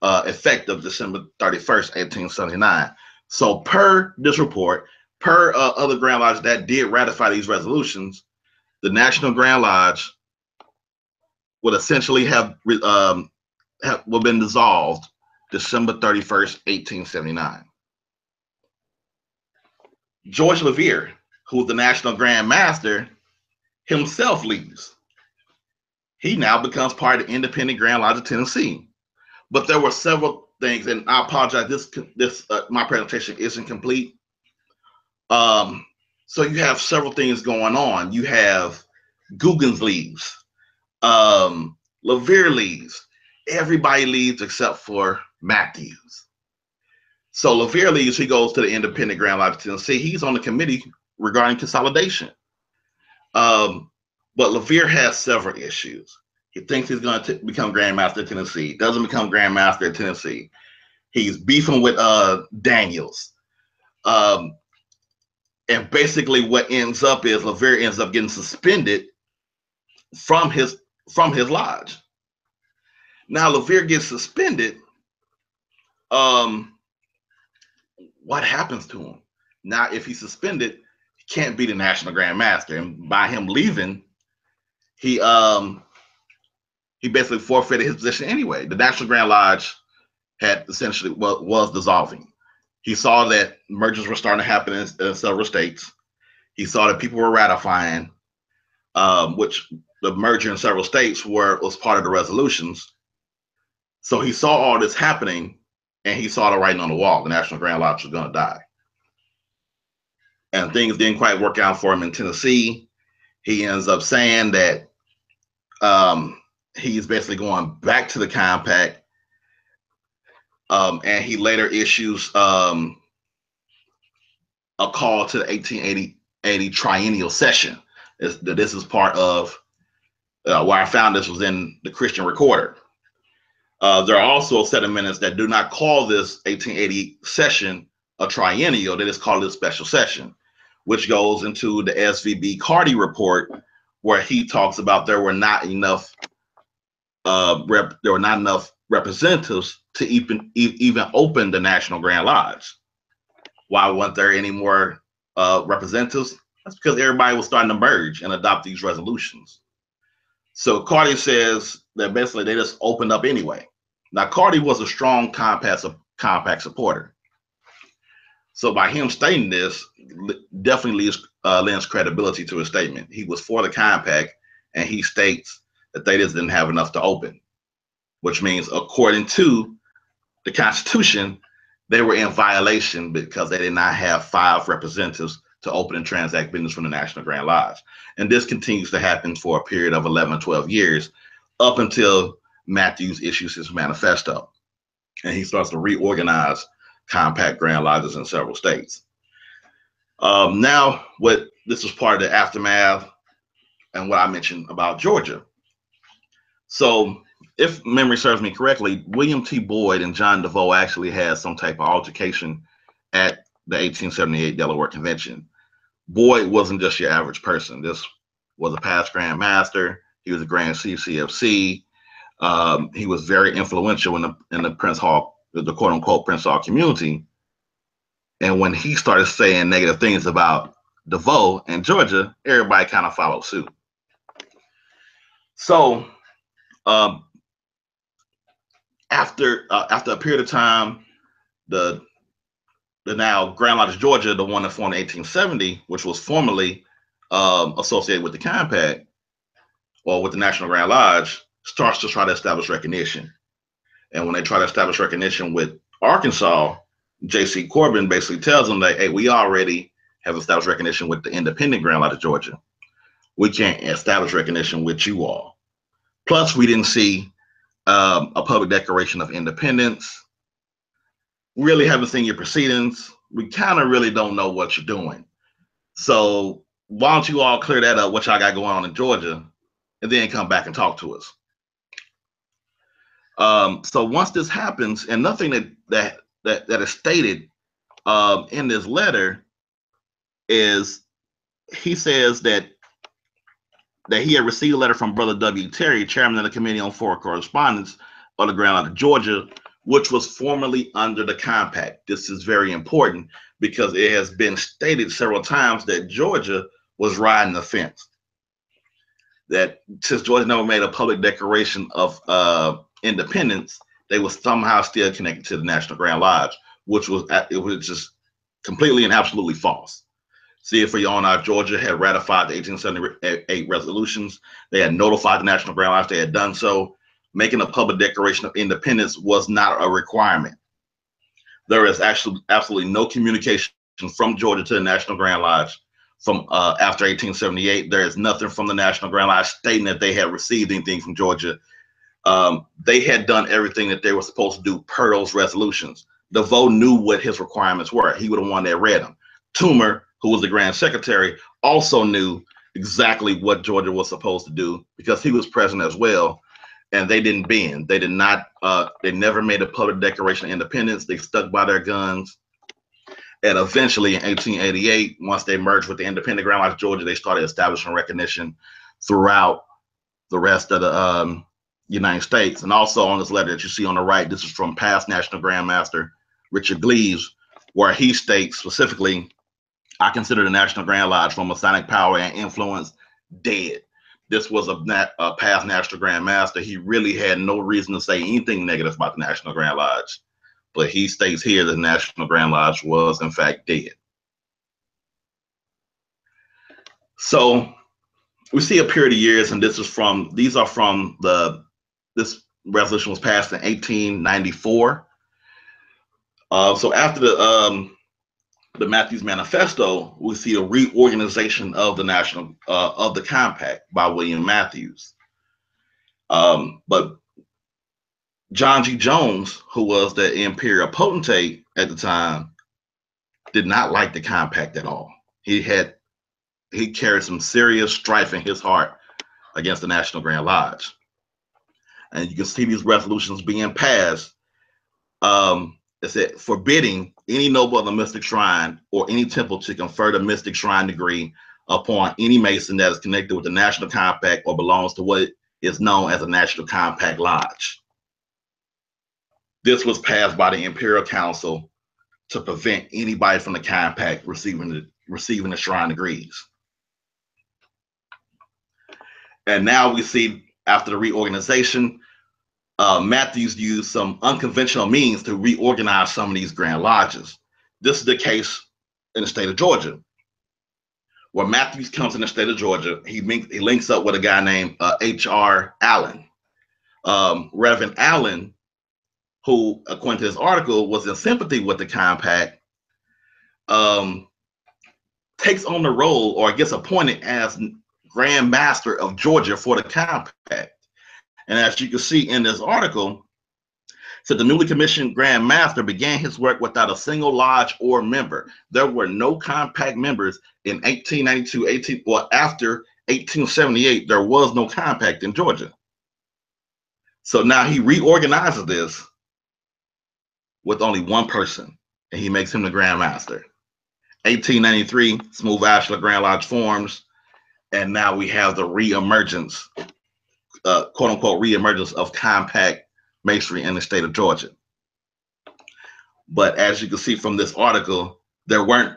effective December 31st, 1879. So per this report, per other Grand Lodges that did ratify these resolutions, the National Grand Lodge would essentially have been dissolved December 31st, 1879. George Laveer, who was the National Grand Master, himself leaves. He now becomes part of the Independent Grand Lodge of Tennessee. But there were several things, and I apologize, my presentation isn't complete. So you have several things going on. You have Googins leaves. Laveer leaves. Everybody leaves except for Matthews. So Laveer leaves. He goes to the Independent Grand Lodge of Tennessee. He's on the committee regarding consolidation. But Laveer has several issues. He thinks he's going to become Grand Master of Tennessee. Doesn't become Grand Master of Tennessee. He's beefing with Daniels. And basically what ends up is Laveer ends up getting suspended from his lodge. Now Laveer gets suspended. What happens to him? Now, if he's suspended, he can't be the National Grand Master. And by him leaving, he basically forfeited his position anyway. The National Grand Lodge had essentially was dissolving. He saw that mergers were starting to happen in several states. He saw that people were ratifying, which the merger in several states was part of the resolutions. So he saw all this happening, and he saw the writing on the wall. The National Grand Lodge was going to die. And things didn't quite work out for him in Tennessee. He ends up saying that he's basically going back to the compact. And he later issues a call to the 1880 triennial session. This is part of where I found this was in the Christian Recorder. There are also a set of minutes that do not call this 1880 session a triennial. They just call it a special session, which goes into the SVB Carty report, where he talks about there were not enough representatives to even open the National Grand Lodge. Why weren't there any more representatives? That's because everybody was starting to merge and adopt these resolutions. So Carty says that basically they just opened up anyway. Now Carty was a strong compact supporter. So by him stating this, definitely lends credibility to his statement. He was for the compact, and he states that they just didn't have enough to open, which means according to the Constitution, they were in violation because they did not have 5 representatives to open and transact business from the National Grand Lodge. And this continues to happen for a period of 11 or 12 years up until Matthews issues his manifesto. And he starts to reorganize compact Grand Lodges in several states. Now, this is part of the aftermath and what I mentioned about Georgia. So if memory serves me correctly, William T. Boyd and John DeVoe actually had some type of altercation at the 1878 Delaware Convention. Boyd wasn't just your average person. This was a past Grand Master. He was a Grand CCFC. He was very influential in the Prince Hall, the quote unquote Prince Hall community. And when he started saying negative things about DeVoe and Georgia, everybody kind of followed suit. So after a period of time, the now Grand Lodge of Georgia, the one that formed in 1870, which was formerly associated with the compact or with the National Grand Lodge, starts to try to establish recognition. And when they try to establish recognition with Arkansas, J.C. Corbin basically tells them that, hey, we already have established recognition with the independent Grand Lodge of Georgia. We can't establish recognition with you all. Plus, we didn't see a public declaration of independence. We really haven't seen your proceedings. We kind of really don't know what you're doing. So why don't you all clear that up, what y'all got going on in Georgia, and then come back and talk to us. So once this happens, and nothing that is stated in this letter is, he says that he had received a letter from Brother W. Terry, chairman of the Committee on Foreign Correspondence of the Grand Lodge of Georgia, which was formerly under the compact. This is very important because it has been stated several times that Georgia was riding the fence. That since Georgia never made a public declaration of independence, they were somehow still connected to the National Grand Lodge, which was just completely and absolutely false. See, if for your own eye, Georgia had ratified the 1878 resolutions. They had notified the National Grand Lodge. They had done so. Making a public declaration of independence was not a requirement. There is actually absolutely no communication from Georgia to the National Grand Lodge from after 1878. There is nothing from the National Grand Lodge stating that they had received anything from Georgia. They had done everything that they were supposed to do per those resolutions. DeVoe knew what his requirements were. He was the one that read them. Toomer, who was the Grand Secretary, also knew exactly what Georgia was supposed to do because he was present as well, and they didn't bend. They did not, they never made a public declaration of independence. They stuck by their guns. And eventually in 1888, once they merged with the independent Grand Lodge of Georgia, they started establishing recognition throughout the rest of the United States. And also on this letter that you see on the right, this is from past National Grand Master Richard Gleaves, where he states specifically, I consider the National Grand Lodge for Masonic power and influence dead. This was a past National Grand Master. He really had no reason to say anything negative about the National Grand Lodge, but he states here the National Grand Lodge was in fact dead. So we see a period of years, and this resolution was passed in 1894. So after the Matthews Manifesto, we see a reorganization of the national of the compact by William Matthews. But John G. Jones, who was the imperial potentate at the time, did not like the compact at all. He carried some serious strife in his heart against the National Grand Lodge, and you can see these resolutions being passed. It said forbidding any noble of the mystic shrine or any temple to confer the mystic shrine degree upon any Mason that is connected with the National Compact or belongs to what is known as a National Compact Lodge. This was passed by the Imperial Council to prevent anybody from the compact receiving the shrine degrees. And now we see after the reorganization, Matthews used some unconventional means to reorganize some of these Grand Lodges. This is the case in the state of Georgia, where Matthews comes in the state of Georgia. He links up with a guy named H.R. Allen. Reverend Allen who, according to this article, was in sympathy with the compact, takes on the role or gets appointed as Grand Master of Georgia for the compact. And as you can see in this article, so the newly commissioned Grand Master began his work without a single lodge or member. There were no compact members in 1892, after 1878, there was no compact in Georgia. So now he reorganizes this with only one person, and he makes him the Grand Master. 1893, Smooth Ashland Grand Lodge forms, and now we have the reemergence, quote unquote, reemergence of compact masonry in the state of Georgia. But as you can see from this article, there weren't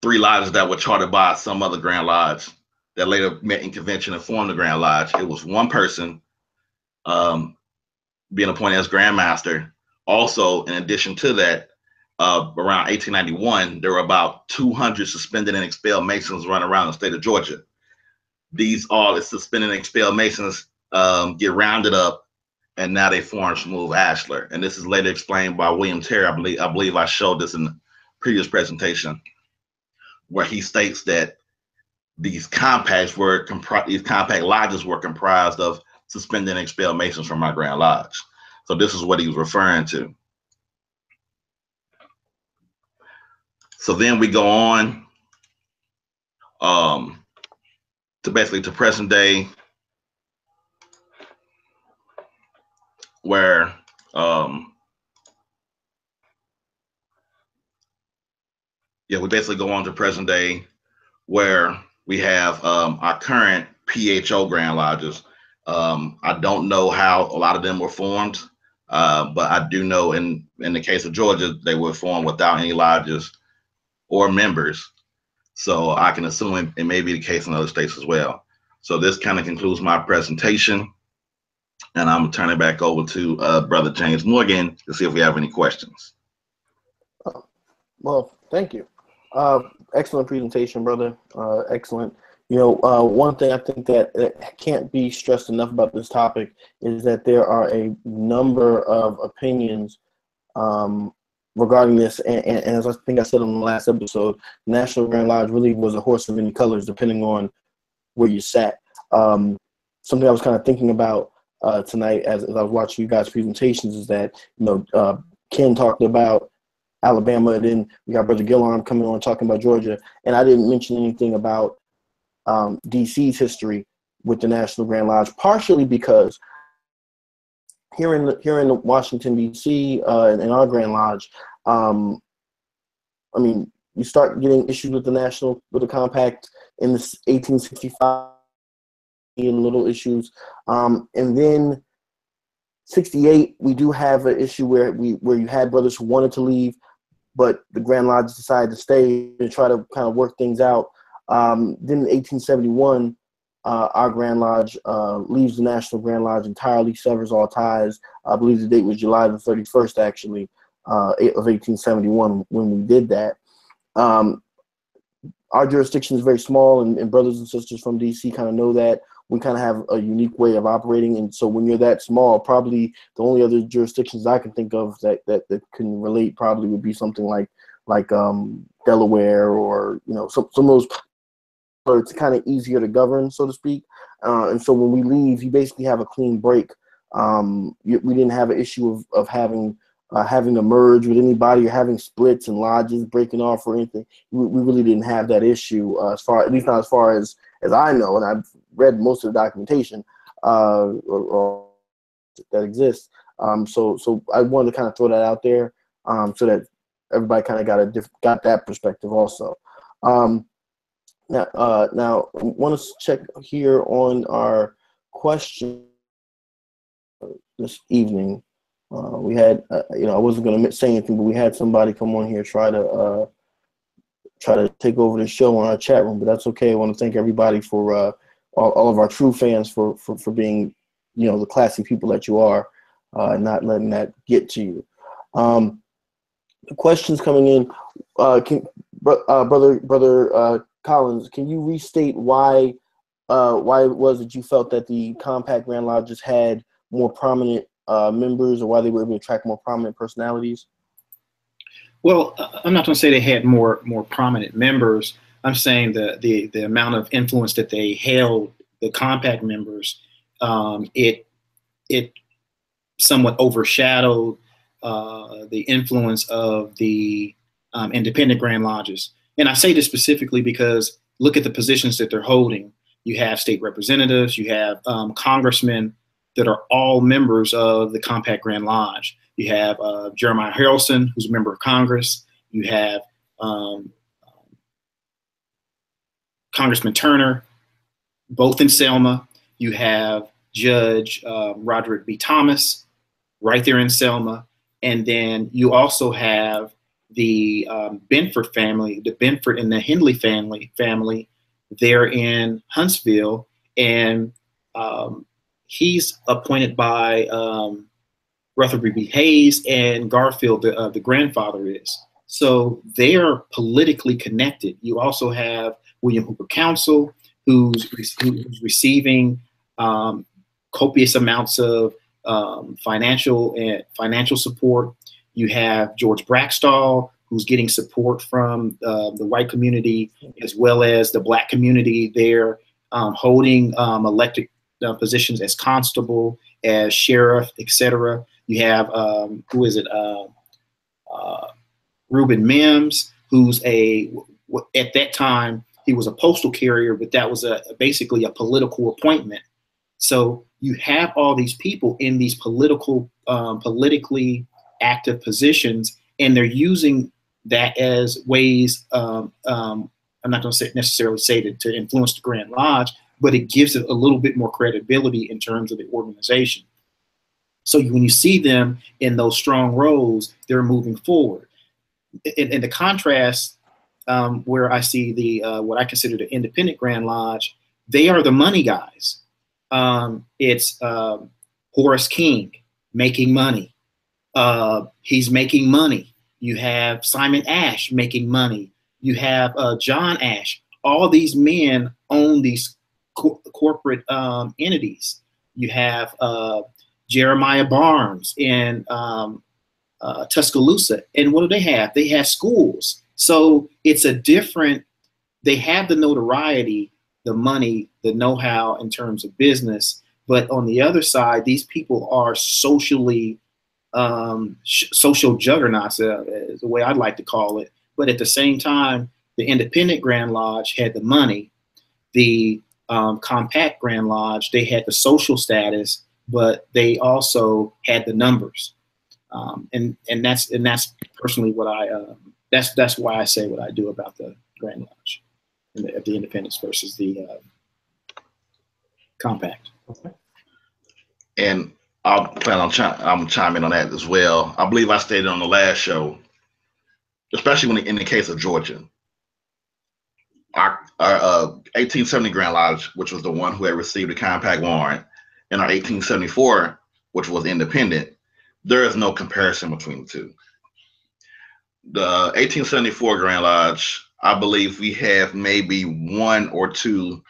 three lodges that were chartered by some other Grand Lodge that later met in convention and formed the Grand Lodge. It was one person being appointed as Grand Master. Also, in addition to that, around 1891, there were about 200 suspended and expelled Masons running around the state of Georgia. These all the suspended and expelled Masons get rounded up, and now they form Smooth Ashler. And this is later explained by William Terry. I believe I showed this in the previous presentation, where he states that these compact lodges were comprised of suspended and expelled Masons from my Grand Lodge. So this is what he was referring to. So then we go on to basically to present day, where we basically go on to present day, where we have our current PHO Grand Lodges. I don't know how a lot of them were formed, but I do know in the case of Georgia, they were formed without any lodges or members. So I can assume it may be the case in other states as well. So this kind of concludes my presentation, and I'm gonna turn it back over to Brother James Morgan to see if we have any questions. Oh, well, thank you. Excellent presentation, brother. Excellent. You know, one thing I think that can't be stressed enough about this topic is that there are a number of opinions regarding this, and as I think I said on the last episode, National Grand Lodge really was a horse of many colors, depending on where you sat. Something I was kind of thinking about tonight as I was watching you guys' presentations is that, you know, Ken talked about Alabama, and then we got Brother Gillarm coming on talking about Georgia, and I didn't mention anything about DC's history with the National Grand Lodge, partially because here in Washington, D.C., in our Grand Lodge, I mean, you start getting issues with the compact in this 1865, and little issues, and then 68, we do have an issue where you had brothers who wanted to leave, but the Grand Lodge decided to stay and try to kind of work things out. Then in 1871, our Grand Lodge leaves the National Grand Lodge entirely, severs all ties. I believe the date was July the 31st, actually, of 1871 when we did that. Our jurisdiction is very small, and brothers and sisters from D.C. kind of know that. We kind of have a unique way of operating, and so when you're that small, probably the only other jurisdictions I can think of that can relate probably would be something like Delaware, or, you know, some of those, or it's kind of easier to govern, so to speak. And so when we leave, you basically have a clean break. We didn't have an issue of having a merge with anybody, or having splits and lodges breaking off or anything. We really didn't have that issue, at least not as far as I know, and I've read most of the documentation or that exists. So I wanted to kind of throw that out there, so that everybody kind of got that perspective also. Now I want to check here on our question this evening. We had, you know, I wasn't going to say anything, but we had somebody come on here try to take over the show on our chat room, but that's okay. I want to thank everybody for all of our true fans for being, you know, the classy people that you are, and not letting that get to you. The questions coming in, brother Collins, can you restate why it was that you felt that the compact Grand Lodges had more prominent members, or why they were able to attract more prominent personalities? Well, I'm not going to say they had more prominent members. I'm saying the amount of influence that they held, the compact members, it somewhat overshadowed the influence of the independent Grand Lodges. And I say this specifically because look at the positions that they're holding. You have state representatives, you have congressmen that are all members of the Compact Grand Lodge. You have Jeremiah Harrelson, who's a member of Congress. You have Congressman Turner, both in Selma. You have Judge Roderick B. Thomas, right there in Selma. And then you also have the Benford family, the Benford and the Henley family, they're in Huntsville, and he's appointed by Rutherford B. Hayes, and Garfield, the grandfather, is. So they are politically connected. You also have William Hooper Council, who's receiving copious amounts of financial support. You have George Braxtall, who's getting support from the white community as well as the black community. They're holding elected positions as constable, as sheriff, etc. You have who is it? Reuben Mims, who's at that time he was a postal carrier, but that was basically a political appointment. So you have all these people in these politically active positions, and they're using that as ways. I'm not going to necessarily say to influence the Grand Lodge, but it gives it a little bit more credibility in terms of the organization. So when you see them in those strong roles, they're moving forward. In the contrast, where I see the what I consider the independent Grand Lodge, they are the money guys. It's Horace King making money. He's making money. You have Simon Ash making money. You have John Ash. All these men own these corporate entities. You have Jeremiah Barnes in Tuscaloosa. And what do they have? They have schools. So it's a different, they have the notoriety, the money, the know-how in terms of business. But on the other side, these people are socially social juggernauts, is the way I'd like to call it. But at the same time, the independent Grand Lodge had the money, the compact Grand Lodge, they had the social status, but they also had the numbers. And that's personally what I, that's why I say what I do about the Grand Lodge, and the independents versus the compact. And I'll plan on chiming in on that as well. I believe I stated on the last show, especially when in the case of Georgia, our 1870 Grand Lodge, which was the one who had received a compact warrant, and our 1874, which was independent, there is no comparison between the two. The 1874 Grand Lodge, I believe we have maybe one or two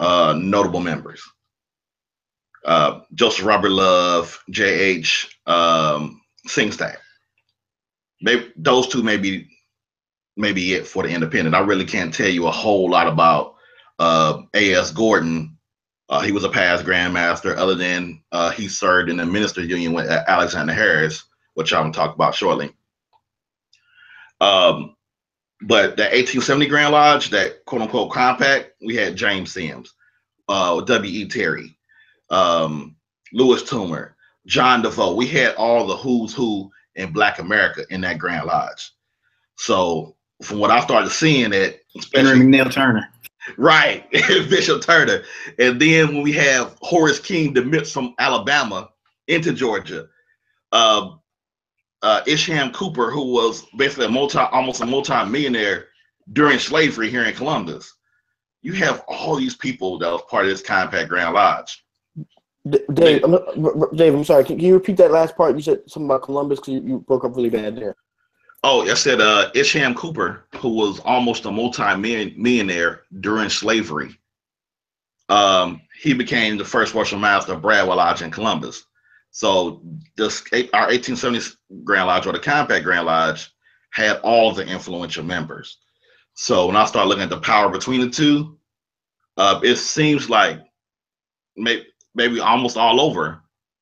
notable members. Joseph Robert Love, J.H. Singstack. Maybe those two may be it for the independent. I really can't tell you a whole lot about A.S. Gordon. He was a past grandmaster, other than he served in the minister union with Alexander Harris, which I'm going to talk about shortly. But the 1870 Grand Lodge, that quote-unquote compact, we had James Sims, W.E. Terry, Lewis Toomer, John DeVoe. We had all the who's who in Black America in that Grand Lodge. So from what I started seeing, that especially McNeil Turner, right, Bishop Turner, and then when we have Horace King demits from Alabama into Georgia, Isham Cooper, who was basically almost a multi-millionaire during slavery here in Columbus. You have all these people that was part of this compact Grand Lodge. Dave, I'm sorry. Can you repeat that last part? You said something about Columbus because you broke up really bad there. Oh, I said Isham Cooper, who was almost a multi-millionaire during slavery. He became the first worship master of Bradwell Lodge in Columbus. So this, our 1870s Grand Lodge, or the Compact Grand Lodge, had all the influential members. So when I start looking at the power between the two, it seems like maybe almost all over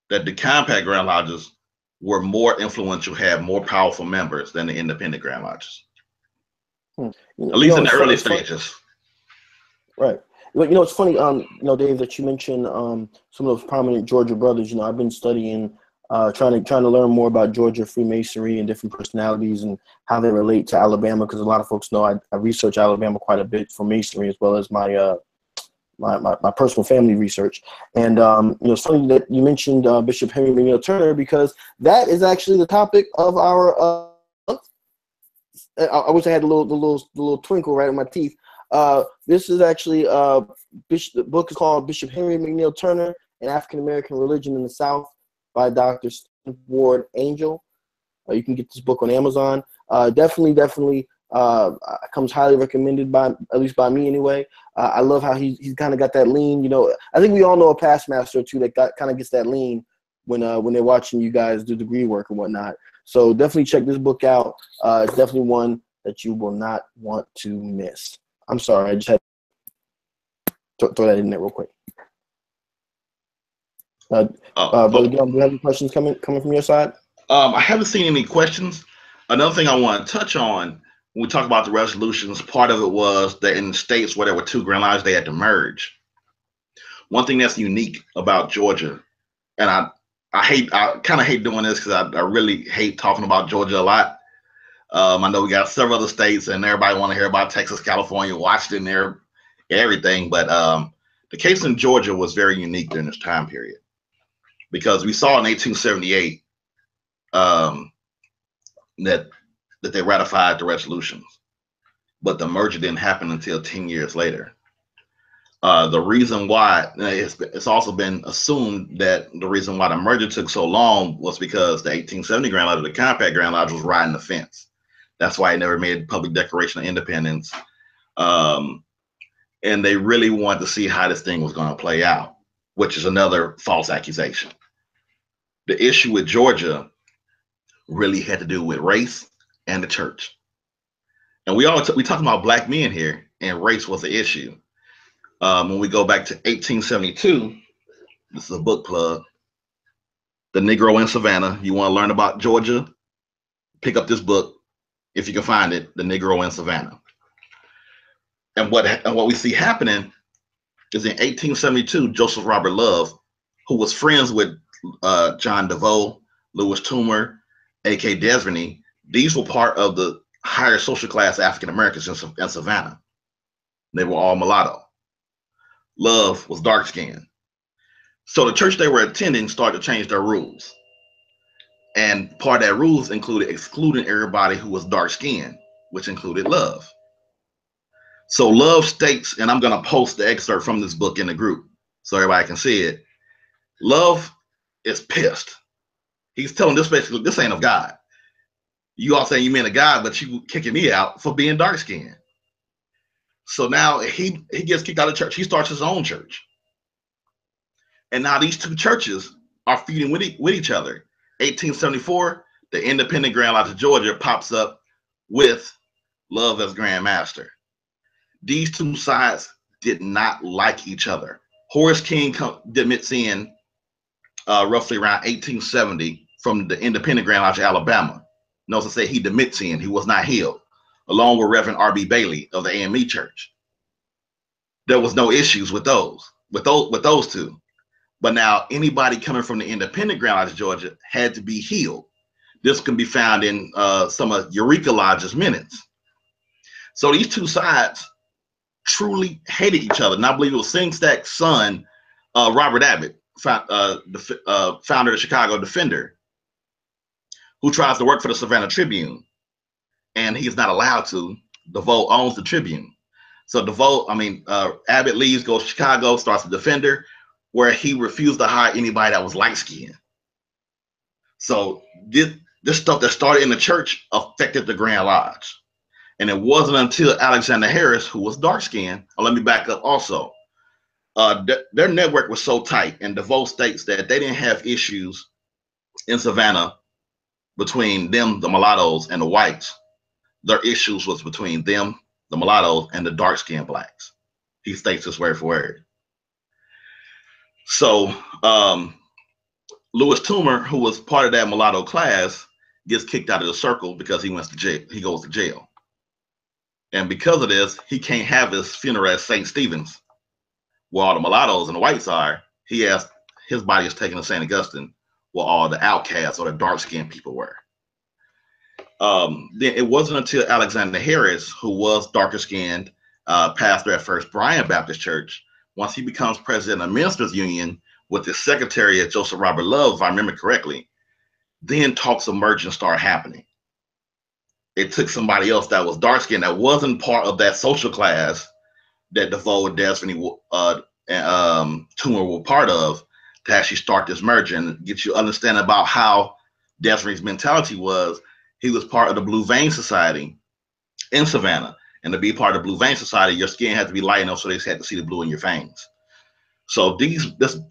that the Compact Grand Lodges were more influential, had more powerful members than the independent Grand Lodges. At least in the early stages. Right. Well, you know, it's funny, you know, Dave, that you mentioned some of those prominent Georgia brothers. You know, I've been studying, trying to learn more about Georgia Freemasonry and different personalities and how they relate to Alabama, because a lot of folks know I research Alabama quite a bit for Masonry, as well as my my personal family research. And you know, it's funny that you mentioned Bishop Henry McNeil Turner, because that is actually the topic of our. I wish I had the little twinkle right in my teeth. This is actually the book is called Bishop Henry McNeil Turner and African American Religion in the South by Dr. Ward Angel. You can get this book on Amazon. Definitely comes highly recommended, by at least by me anyway. I love how he's kind of got that lean. You know, I think we all know a past master or two that kind of gets that lean when they're watching you guys do degree work and whatnot. So definitely check this book out. It's definitely one that you will not want to miss. I'm sorry, I just had to throw that in there real quick. Brother Gillum, do you have any questions coming from your side? I haven't seen any questions. Another thing I want to touch on, when we talk about the resolutions, part of it was that in states where there were two Grand Lodges, they had to merge. One thing that's unique about Georgia, and I kind of hate doing this because I really hate talking about Georgia a lot. I know we got several other states, and everybody want to hear about Texas, California, Washington, everything. But the case in Georgia was very unique during this time period, because we saw in 1878 that they ratified the resolutions, but the merger didn't happen until 10 years later. The reason why it's also been assumed that the reason why the merger took so long was because the 1870 Grand Lodge, the Compact Grand Lodge, was riding the fence. That's why it never made public declaration of independence. And they really wanted to see how this thing was going to play out, which is another false accusation. The issue with Georgia really had to do with race and the church. And we talk about black men here, and race was the issue. When we go back to 1872, this is a book plug, The Negro in Savannah. You want to learn about Georgia? Pick up this book. If you can find it, The Negro in Savannah. And what we see happening is in 1872, Joseph Robert Love, who was friends with John DeVoe, Lewis Toomer, A.K. Desvigny, these were part of the higher social class African-Americans in Savannah. They were all mulatto. Love was dark-skinned. So the church they were attending started to change their rules. And part of that rules included excluding everybody who was dark-skinned, which included Love. So Love states, and I'm going to post the excerpt from this book in the group so everybody can see it. Love is pissed. He's telling this basically, this ain't of God. You all saying you mean a God, but you kicking me out for being dark-skinned. So now he gets kicked out of church. He starts his own church. And now these two churches are feuding with each other. 1874, the Independent Grand Lodge of Georgia pops up with Love as Grand Master. These two sides did not like each other. Horace King admits in roughly around 1870 from the Independent Grand Lodge of Alabama. Notice I say he demits in, he was not healed, along with Reverend R.B. Bailey of the AME church. There was no issues with those two. But now anybody coming from the Independent Grand Lodge of Georgia had to be healed. This can be found in some of Eureka Lodge's minutes. So these two sides truly hated each other. And I believe it was Singstack's son, Robert Abbott, founder of the Chicago Defender, who tries to work for the Savannah Tribune. And he's not allowed to. DeVoe owns the Tribune. So Abbott leaves, goes to Chicago, starts the Defender, where he refused to hire anybody that was light-skinned. So this stuff that started in the church affected the Grand Lodge. And it wasn't until Alexander Harris, who was dark-skinned, let me back up also, their network was so tight, and DeVoe states that they didn't have issues in Savannah between them, the mulattoes, and the whites. Their issues was between them, the mulattoes, and the dark-skinned blacks. He states this word for word. So Lewis Toomer, who was part of that mulatto class, gets kicked out of the circle because he went to jail. He goes to jail. And because of this, he can't have his funeral at St. Stephen's, where all the mulattoes and the whites are. He has, his body is taken to St. Augustine, where all the outcasts or the dark-skinned people were. Then it wasn't until Alexander Harris, who was darker-skinned, pastor at First Bryan Baptist Church, once he becomes president of the Ministers Union with his secretary at Joseph Robert Love, if I remember correctly, then talks of merging start happening. It took somebody else that was dark-skinned, that wasn't part of that social class that DeVoe and Desmond Toomer were part of, to actually start this merger and get you understanding about how Desmond's mentality was. He was part of the Blue Vein Society in Savannah. And to be part of the Blue Vein Society, your skin had to be light enough so they had to see the blue in your veins. So this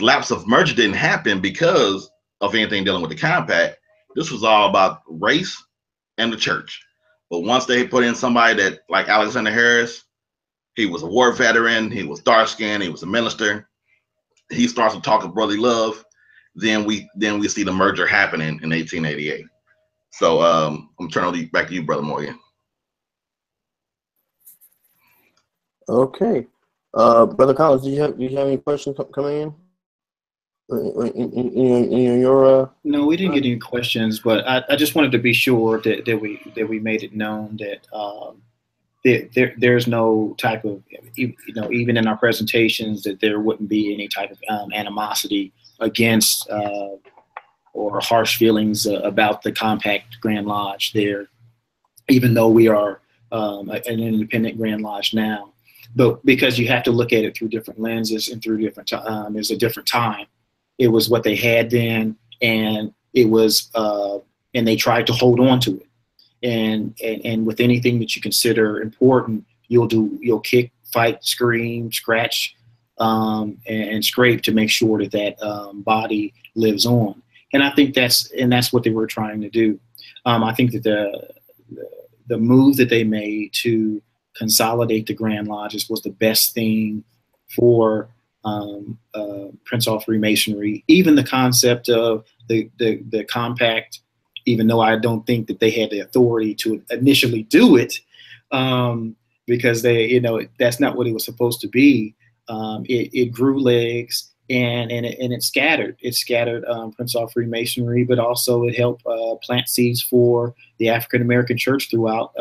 lapse of merger didn't happen because of anything dealing with the compact. This was all about race and the church. But once they put in somebody that, like Alexander Harris, he was a war veteran, he was dark-skinned, he was a minister, he starts to talk of brotherly love, then we see the merger happening in 1888. So I'm turning it back to you, Brother Morgan. Okay, Brother Collins, do you have any questions coming in? No, we didn't get any questions, but I just wanted to be sure that we made it known that there's no type of, even in our presentations, that there wouldn't be any type of animosity against or harsh feelings about the Compact Grand Lodge there, even though we are an independent Grand Lodge now. But because you have to look at it through different lenses and through different time, there's a different time. It was what they had then, and it was, and they tried to hold on to it. And with anything that you consider important, you'll kick, fight, scream, scratch, and scrape to make sure that body lives on. And I think that's what they were trying to do. I think that the move that they made to consolidate the Grand Lodges was the best thing for Prince Hall Freemasonry. Even the concept of the compact, even though I don't think that they had the authority to initially do it, because they, that's not what it was supposed to be. It grew legs and it scattered. It scattered Prince Hall Freemasonry, but also it helped plant seeds for the African American church throughout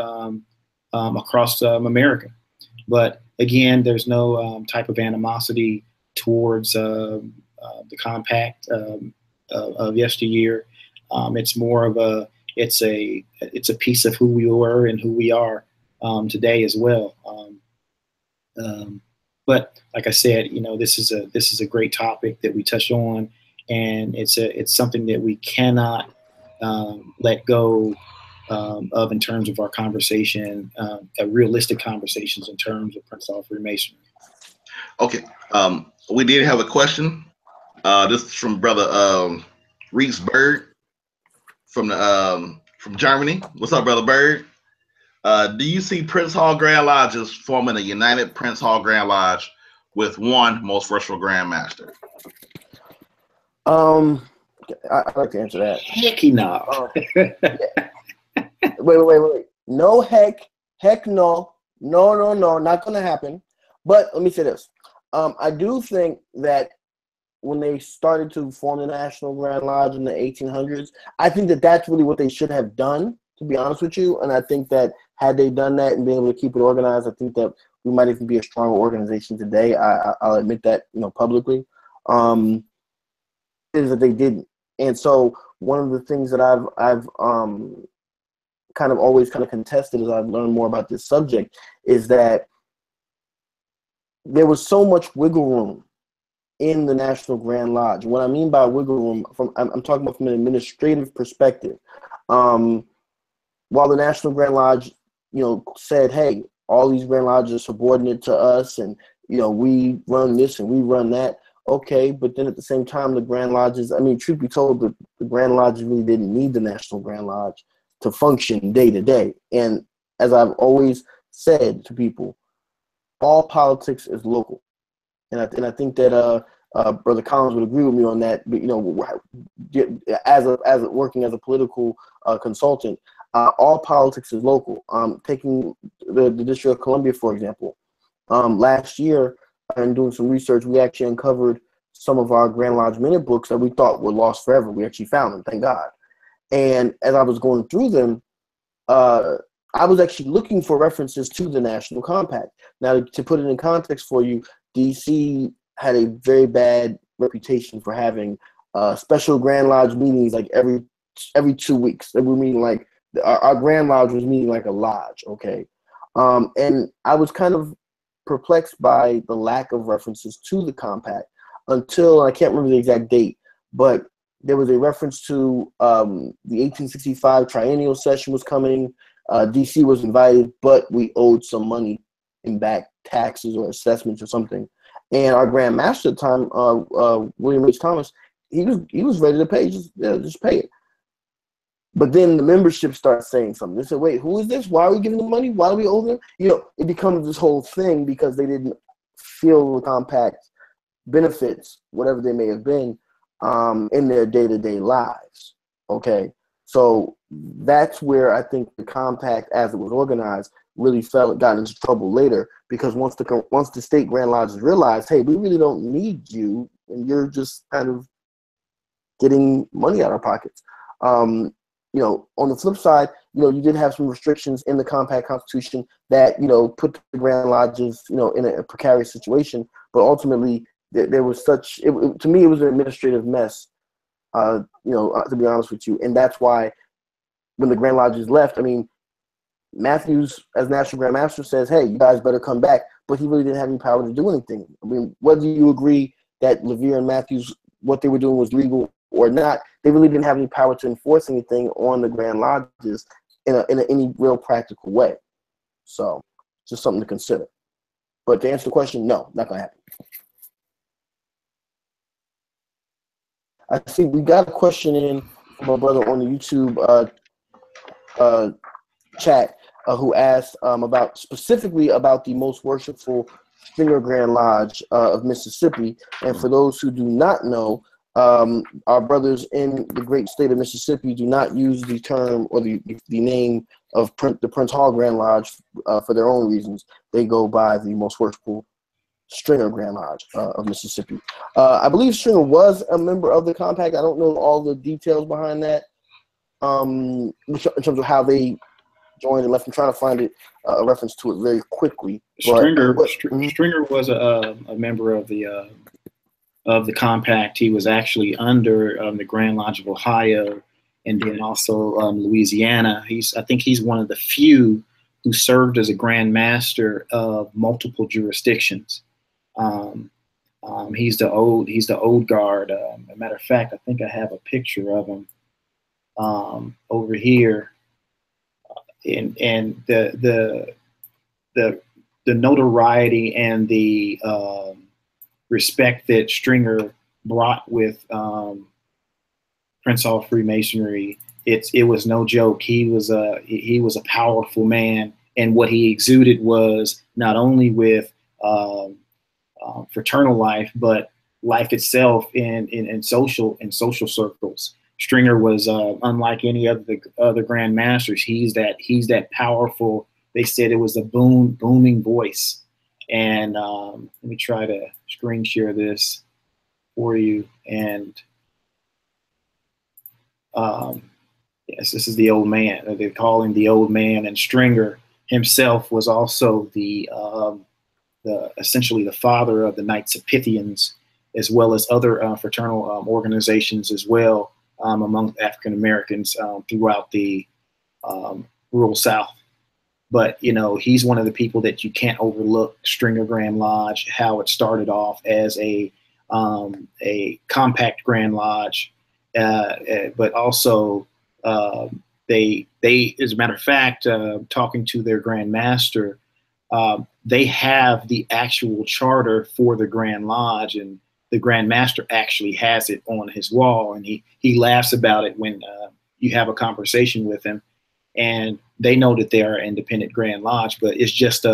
across America. But again, there's no type of animosity towards the compact of yesteryear. It's more of a piece of who we were and who we are today as well. But like I said, this is a great topic that we touched on, and it's something that we cannot let go of in terms of our conversation, realistic conversations in terms of Prince Hall Freemasonry. Okay, we did have a question. This is from Brother Reese Bird from Germany. What's up, Brother Bird? Do you see Prince Hall Grand Lodges forming a united Prince Hall Grand Lodge with one Most Worshipful Grand Master? I'd like to answer that. Heck no. Yeah. Wait. No, heck no, not gonna happen. But let me say this. I do think that when they started to form the National Grand Lodge in the 1800s, I think that that's really what they should have done, to be honest with you. And I think that had they done that and been able to keep it organized, I think that we might even be a stronger organization today. I'll admit that, publicly. Is that they didn't. And so one of the things that I've kind of always kind of contested as I've learned more about this subject is that there was so much wiggle room in the National Grand Lodge. What I mean by wiggle room, I'm talking about from an administrative perspective. While the National Grand Lodge, said, hey, all these Grand Lodges are subordinate to us and, we run this and we run that, Okay, but then at the same time, the Grand Lodges, I mean, truth be told, the Grand Lodge really didn't need the National Grand Lodge to function day to day. And as I've always said to people, all politics is local. And I think that Brother Collins would agree with me on that. But, you know, as a working as a political consultant, all politics is local. Taking the District of Columbia, for example, last year, and doing some research, we actually uncovered some of our Grand Lodge minute books that we thought were lost forever. We actually found them, thank God. And as I was going through them, I was actually looking for references to the National Compact. Now, to put it in context for you, D.C. had a very bad reputation for having special Grand Lodge meetings like every 2 weeks. We were meeting like, our Grand Lodge was meeting like a lodge, okay? And I was kind of perplexed by the lack of references to the compact until, I can't remember the exact date, but there was a reference to the 1865 triennial session was coming. DC was invited, but we owed some money in back taxes or assessments or something. And our Grand Master at the time, William H. Thomas, he was ready to pay, just pay it. But then the membership starts saying something. They said, wait, who is this? Why are we giving them money? Why do we owe them? You know, it becomes this whole thing because they didn't feel the compact benefits, whatever they may have been, in their day-to-day lives, okay? So that's where I think the compact, as it was organized, really got into trouble later, because once the state Grand Lodges realized, hey, we really don't need you, and you're just kind of getting money out of our pockets. You know, on the flip side, you know, you did have some restrictions in the compact constitution that, you know, put the Grand Lodges, you know, in a precarious situation. But ultimately, there was such, to me, it was an administrative mess, you know, to be honest with you. And that's why when the Grand Lodges left, I mean, Matthews, as National Grand Master, says, hey, you guys better come back. But he really didn't have any power to do anything. I mean, whether you agree that Levere and Matthews, what they were doing was legal or not, they really didn't have any power to enforce anything on the Grand Lodges in any real practical way. So just something to consider. But to answer the question, no, not going to happen. I see we got a question in from my brother on the YouTube chat who asked specifically about the Most Worshipful Stringer Grand Lodge of Mississippi. And for those who do not know, our brothers in the great state of Mississippi do not use the term or the name of the Prince Hall Grand Lodge for their own reasons. They go by the Most Worshipful Stringer Grand Lodge of Mississippi. I believe Stringer was a member of the compact. I don't know all the details behind that in terms of how they joined and left. I'm trying to find a reference to it very quickly. Stringer was a member of the compact. He was actually under the Grand Lodge of Ohio, and then also Louisiana. I think he's one of the few who served as a Grand Master of multiple jurisdictions. He's the old guard. As a matter of fact, I think I have a picture of him over here. And the notoriety and the respect that Stringer brought with Prince Hall Freemasonry, it was no joke. He was a powerful man, and what he exuded was not only with fraternal life, but life itself in social circles. Stringer was unlike any of the other Grand Masters. He's that powerful. They said it was a booming voice. And let me try to screen share this for you. And yes, this is the old man. They call him the old man. And Stringer himself was also essentially the father of the Knights of Pythians, as well as other fraternal organizations as well among African Americans throughout the rural South. But, you know, he's one of the people that you can't overlook. Stringer Grand Lodge, how it started off as a compact Grand Lodge, but also they, as a matter of fact, talking to their Grand Master, they have the actual charter for the Grand Lodge, and the Grand Master actually has it on his wall, and he laughs about it when you have a conversation with him. And they know that they are an independent Grand Lodge, but it's just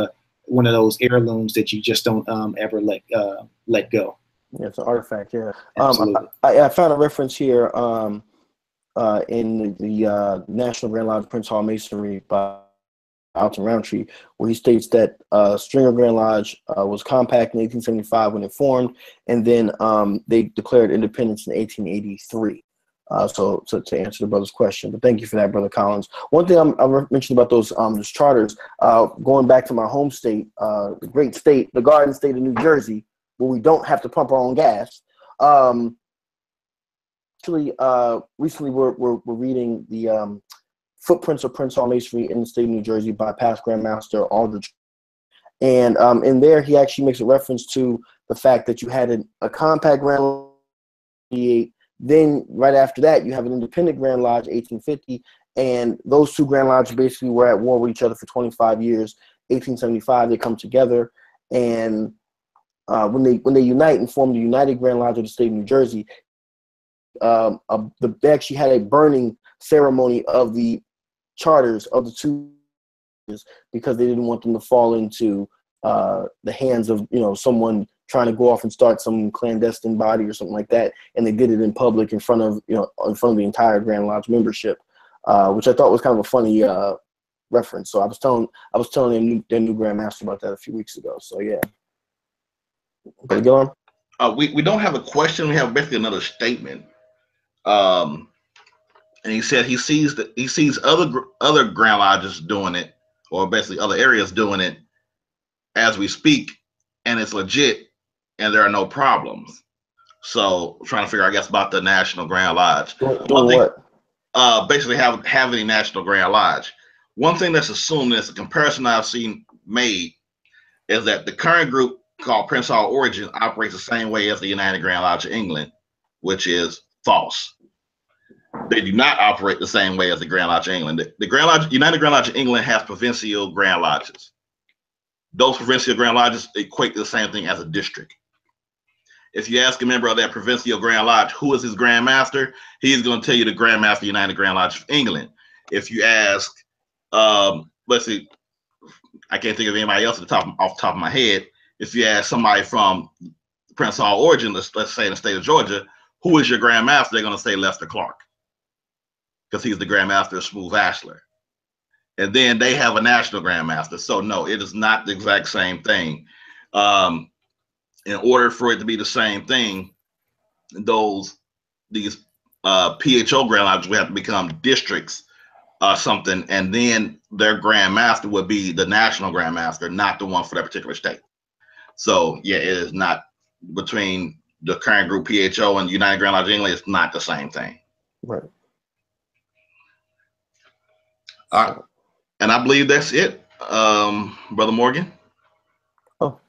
one of those heirlooms that you just don't ever let go. Yeah, it's an artifact. Yeah, I found a reference here in the National Grand Lodge Prince Hall Masonry by Alton Roundtree, where he states that Stringer Grand Lodge was compact in 1875 when it formed, and then they declared independence in 1883. So to answer the brother's question, but thank you for that, Brother Collins. One thing I mentioned about those charters, going back to my home state, the great state, the Garden State of New Jersey, where we don't have to pump our own gas. Actually, recently we're reading the Footprints of Prince Hall Masonry in the State of New Jersey by past Grand Master Aldrich, and in there he actually makes a reference to the fact that you had a compact Grand Lodge. Then right after that, you have an independent Grand Lodge, 1850, and those two Grand Lodges basically were at war with each other for 25 years. 1875, they come together, and when they unite and form the United Grand Lodge of the State of New Jersey, they actually had a burning ceremony of the charters of the two because they didn't want them to fall into the hands of someone trying to go off and start some clandestine body or something like that, and they did it in public in front of the entire Grand Lodge membership, which I thought was kind of a funny reference. So I was telling their new Grand Master about that a few weeks ago. So yeah, ready to go on? We don't have a question. We have basically another statement, and he said he sees other Grand Lodges doing it, or basically other areas doing it as we speak, and it's legit. And there are no problems. So trying to figure, I guess, about the National Grand Lodge. Basically have any National Grand Lodge. One thing that's assumed, that's a comparison I've seen made, is that the current group called Prince Hall Origin operates the same way as the United Grand Lodge of England, which is false. They do not operate the same way as the Grand Lodge of England. The Grand Lodge, United Grand Lodge of England, has provincial Grand Lodges. Those provincial Grand Lodges equate to the same thing as a district. If you ask a member of that provincial Grand Lodge who is his Grand Master, he's going to tell you the Grand Master United Grand Lodge of England. If you ask, let's see, I can't think of anybody else off the top of my head. If you ask somebody from Prince Hall Origin, let's say in the state of Georgia, who is your Grand Master, they're going to say Lester Clark, because he's the Grand Master of Smooth Ashler. And then they have a National Grand Master. So no, it is not the exact same thing. In order for it to be the same thing, these PHO Grand Lodges would have to become districts or something, and then their Grand Master would be the National Grand Master, not the one for that particular state. So yeah, it is not, between the current group PHO and United Grand Lodge England, it's not the same thing. Right. All right. And I believe that's it, Brother Morgan. Oh,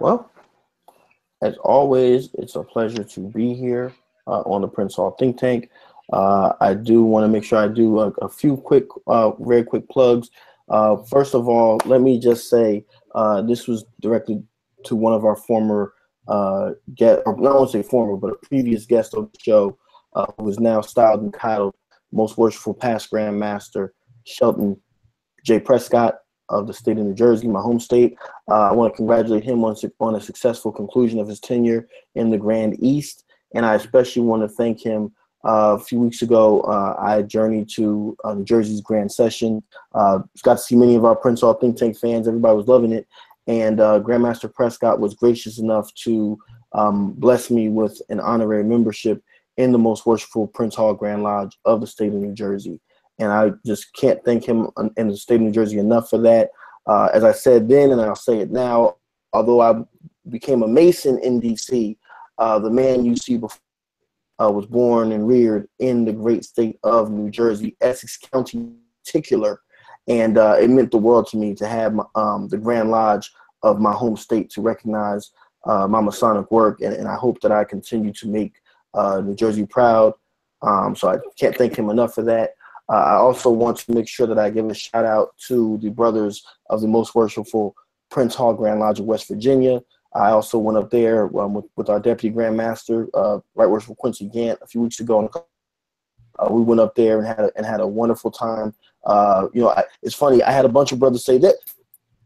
well, as always, it's a pleasure to be here on the Prince Hall Think Tank. I do want to make sure I do a few quick, very quick plugs. First of all, let me just say this was directed to one of our former guests, or not only former, but a previous guest of the show, who is now styled and titled Most Worshipful Past Grand Master Shelton J. Prescott of the state of New Jersey, my home state. I want to congratulate him on a successful conclusion of his tenure in the Grand East, and I especially want to thank him. A few weeks ago, I journeyed to New Jersey's Grand Session. Got to see many of our Prince Hall Think Tank fans. Everybody was loving it, and Grandmaster Prescott was gracious enough to bless me with an honorary membership in the Most Worshipful Prince Hall Grand Lodge of the state of New Jersey. And I just can't thank him in the state of New Jersey enough for that. As I said then, and I'll say it now, although I became a Mason in D.C., the man you see before was born and reared in the great state of New Jersey, Essex County in particular. And it meant the world to me to have my, the Grand Lodge of my home state to recognize my Masonic work. And I hope that I continue to make New Jersey proud. So I can't thank him enough for that. I also want to make sure that I give a shout out to the brothers of the Most Worshipful Prince Hall Grand Lodge of West Virginia. I also went up there with our deputy grandmaster, Right Worshipful Quincy Gant, a few weeks ago. We went up there and had a wonderful time. You know, it's funny. I had a bunch of brothers say that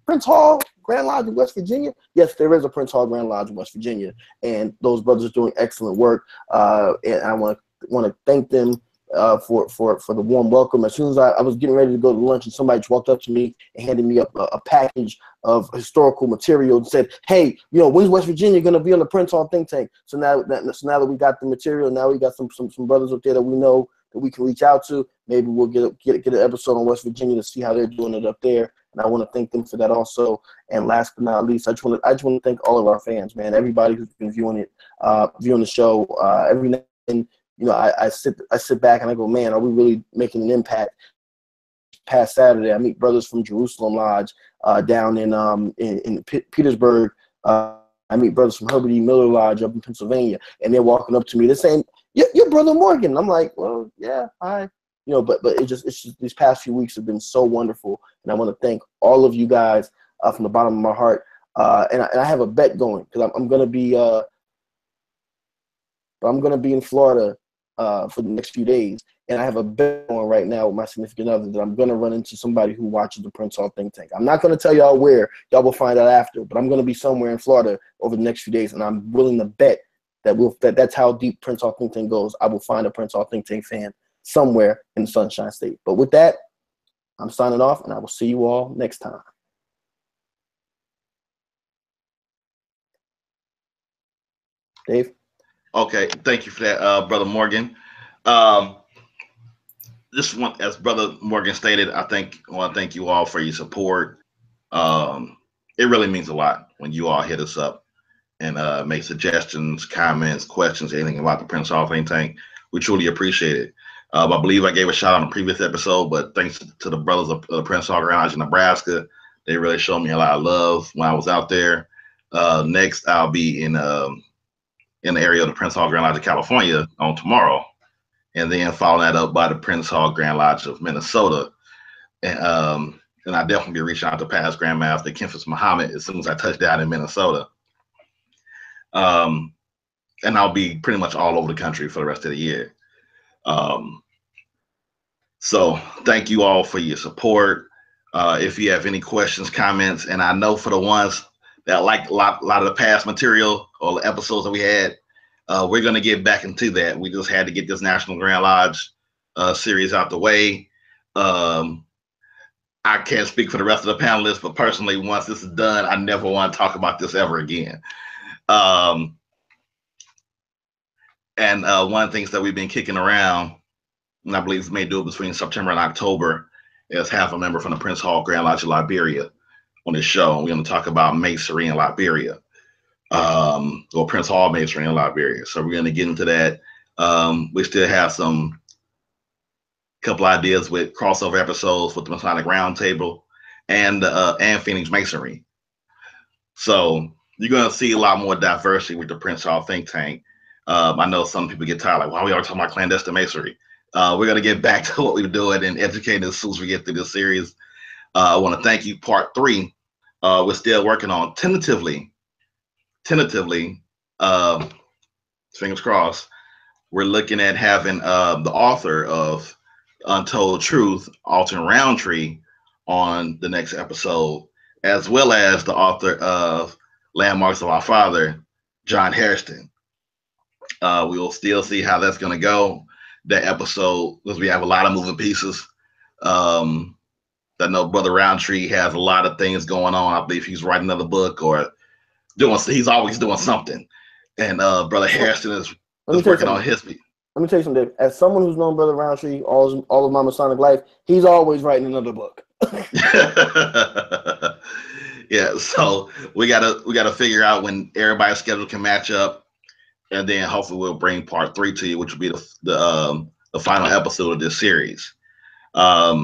Prince Hall Grand Lodge in West Virginia. Yes, there is a Prince Hall Grand Lodge in West Virginia, and those brothers are doing excellent work. And I want to thank them for the warm welcome. As soon as I was getting ready to go to lunch, and somebody just walked up to me and handed me up a package of historical material and said, "Hey, you know, when's West Virginia going to be on the Prince Hall Think Tank?" So now that we got the material, now we got some brothers up there that we know that we can reach out to. Maybe we'll get an episode on West Virginia to see how they're doing it up there. And I want to thank them for that also. And last but not least, I just want to thank all of our fans, man. Everybody who's been viewing the show every night. And you know, I sit back and I go, man, are we really making an impact? Past Saturday, I meet brothers from Jerusalem Lodge down in Petersburg. I meet brothers from Herbert E. Miller Lodge up in Pennsylvania, and they're walking up to me. They're saying, "Your brother Morgan." I'm like, "Well, yeah, hi." You know, but it's just these past few weeks have been so wonderful, and I want to thank all of you guys from the bottom of my heart. And I have a bet going because I'm gonna be in Florida for the next few days, and I have a bet going right now with my significant other that I'm gonna run into somebody who watches the Prince Hall Think Tank. I'm not gonna tell y'all where; y'all will find out after. But I'm gonna be somewhere in Florida over the next few days, and I'm willing to bet that that's how deep Prince Hall Think Tank goes. I will find a Prince Hall Think Tank fan somewhere in the Sunshine State. But with that, I'm signing off, and I will see you all next time. Dave? Okay, thank you for that, Brother Morgan. This one, as Brother Morgan stated, I want to thank you all for your support. It really means a lot when you all hit us up and make suggestions, comments, questions, anything about the Prince Hall Think Tank. We truly appreciate it. I believe I gave a shout out in a previous episode, but thanks to the brothers of Prince Hall Grand Lodge in Nebraska. They really showed me a lot of love when I was out there. Next, I'll be in the area of the Prince Hall Grand Lodge of California on tomorrow, and then follow that up by the Prince Hall Grand Lodge of Minnesota. And I definitely be reaching out to past Grandmaster Kemfis Muhammad as soon as I touch down in Minnesota. And I'll be pretty much all over the country for the rest of the year. So thank you all for your support. If you have any questions, comments, and I know for the ones that like a lot of the past material or the episodes that we had, we're going to get back into that. We just had to get this National Grand Lodge series out the way. I can't speak for the rest of the panelists, but personally, once this is done, I never want to talk about this ever again. And one of the things that we've been kicking around, and I believe we may do it between September and October, is have a member from the Prince Hall Grand Lodge of Liberia on this show. And we're going to talk about Masonry in Liberia, or Prince Hall Masonry in Liberia. So we're going to get into that. We still have couple ideas with crossover episodes with the Masonic Roundtable and Phoenix Masonry. So you're going to see a lot more diversity with the Prince Hall Think Tank. I know some people get tired, like, why are we all talking about clandestine masonry? We're going to get back to what we were doing and educate as soon as we get through this series. I want to thank you. Part three, we're still working on tentatively, fingers crossed, we're looking at having the author of Untold Truth, Alton Roundtree, on the next episode, as well as the author of Landmarks of Our Father, John Hairston. We will still see how that's going to go. That episode, because we have a lot of moving pieces. I know Brother Roundtree has a lot of things going on. I believe he's writing another book or he's always doing something. And Brother Hairston is working on his piece. Let me tell you something, Dave. As someone who's known Brother Roundtree all of my Masonic life, he's always writing another book. Yeah, so we gotta figure out when everybody's schedule can match up. And then hopefully we'll bring part three to you, which will be the final episode of this series. A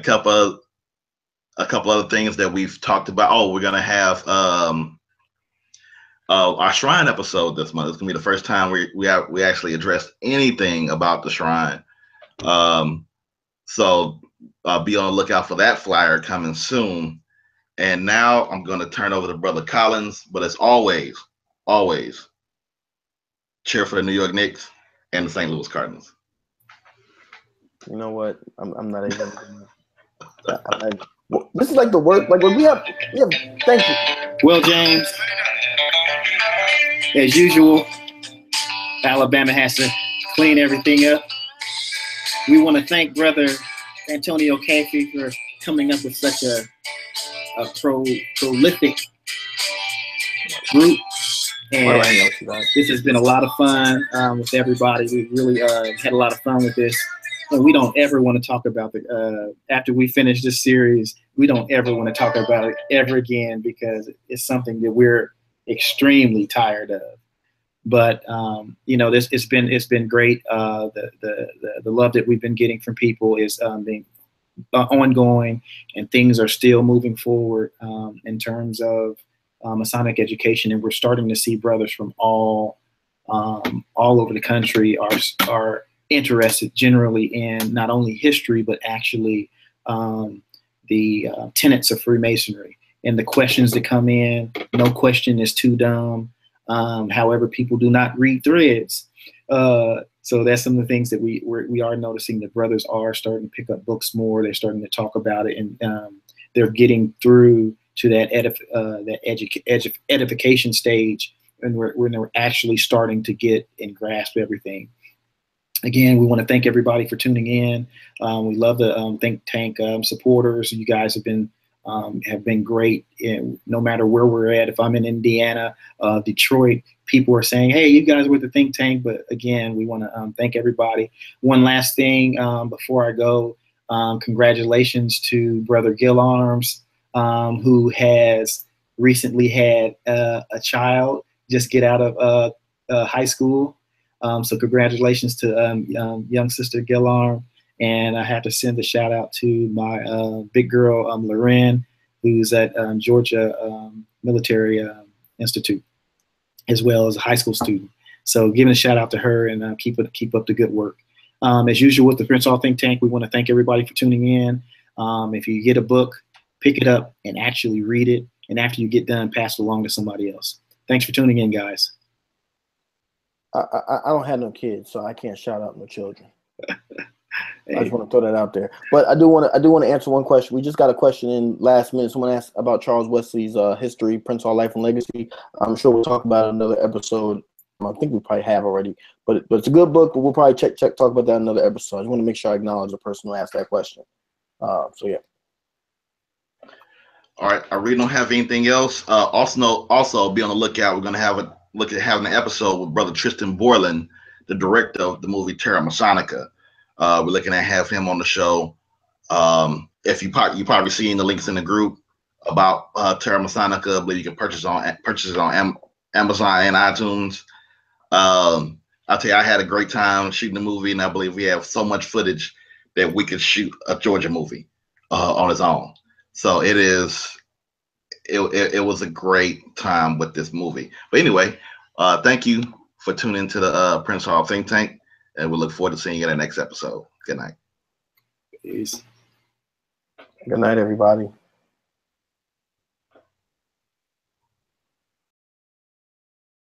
couple other things that we've talked about. Oh, we're gonna have our Shrine episode this month. It's gonna be the first time we actually addressed anything about the Shrine. So be on the lookout for that flyer coming soon. And now I'm going to turn over to Brother Collins, but as always, always cheer for the New York Knicks and the St. Louis Cardinals. You know what? I'm not even. This is like the worst. Like when we have. Thank you. Well, James, as usual, Alabama has to clean everything up. We want to thank Brother Antonio Caffey for coming up with such a prolific group, and this has been a lot of fun with everybody. We really had a lot of fun with this, and we don't ever want to talk about it after we finish this series. We don't ever want to talk about it ever again, because it's something that we're extremely tired of. But you know, this it's been great. The love that we've been getting from people is being ongoing, and things are still moving forward in terms of Masonic education, and we're starting to see brothers from all over the country are interested generally in not only history but actually the tenets of Freemasonry, and the questions that come in. No question is too dumb. However, people do not read threads. So that's some of the things that we are noticing, that brothers are starting to pick up books more. They're starting to talk about it, and they're getting through to that edification stage, and we're actually starting to get and grasp everything. Again, we want to thank everybody for tuning in. We love the Think Tank supporters. You guys have been great. And no matter where we're at, if I'm in Indiana, Detroit, people are saying, hey, you guys were the Think Tank. But again, we want to thank everybody. One last thing before I go, congratulations to Brother Gil Arms, who has recently had a child just get out of high school. So congratulations to young sister Gil Arms. And I have to send a shout out to my big girl, Loren, who's at Georgia Military Institute, as well as a high school student. So giving a shout out to her, and keep up the good work. As usual with the Prince Hall Think Tank, we want to thank everybody for tuning in. If you get a book, pick it up and actually read it. And after you get done, pass it along to somebody else. Thanks for tuning in, guys. I don't have no kids, so I can't shout out no children. Hey. I just want to throw that out there, but I do want to answer one question. We just got a question in last minute. Someone asked about Charles Wesley's history, Prince Hall life and legacy. I'm sure we'll talk about it in another episode. I think we probably have already, but it's a good book. But we'll probably talk about that in another episode. I just want to make sure I acknowledge the person who asked that question. So yeah. All right, I really don't have anything else. Also be on the lookout. We're gonna have a look at having an episode with Brother Tristan Borland, the director of the movie Terra Masonica. We're looking at have him on the show. If you probably seen the links in the group about Terra Masonica. I believe you can purchase it on Amazon and iTunes. I'll tell you, I had a great time shooting the movie, and I believe we have so much footage that we could shoot a Georgia movie on its own. So it was a great time with this movie. But anyway, thank you for tuning to the Prince Hall Think Tank. And we look forward to seeing you in the next episode. Good night. Peace. Good night, everybody.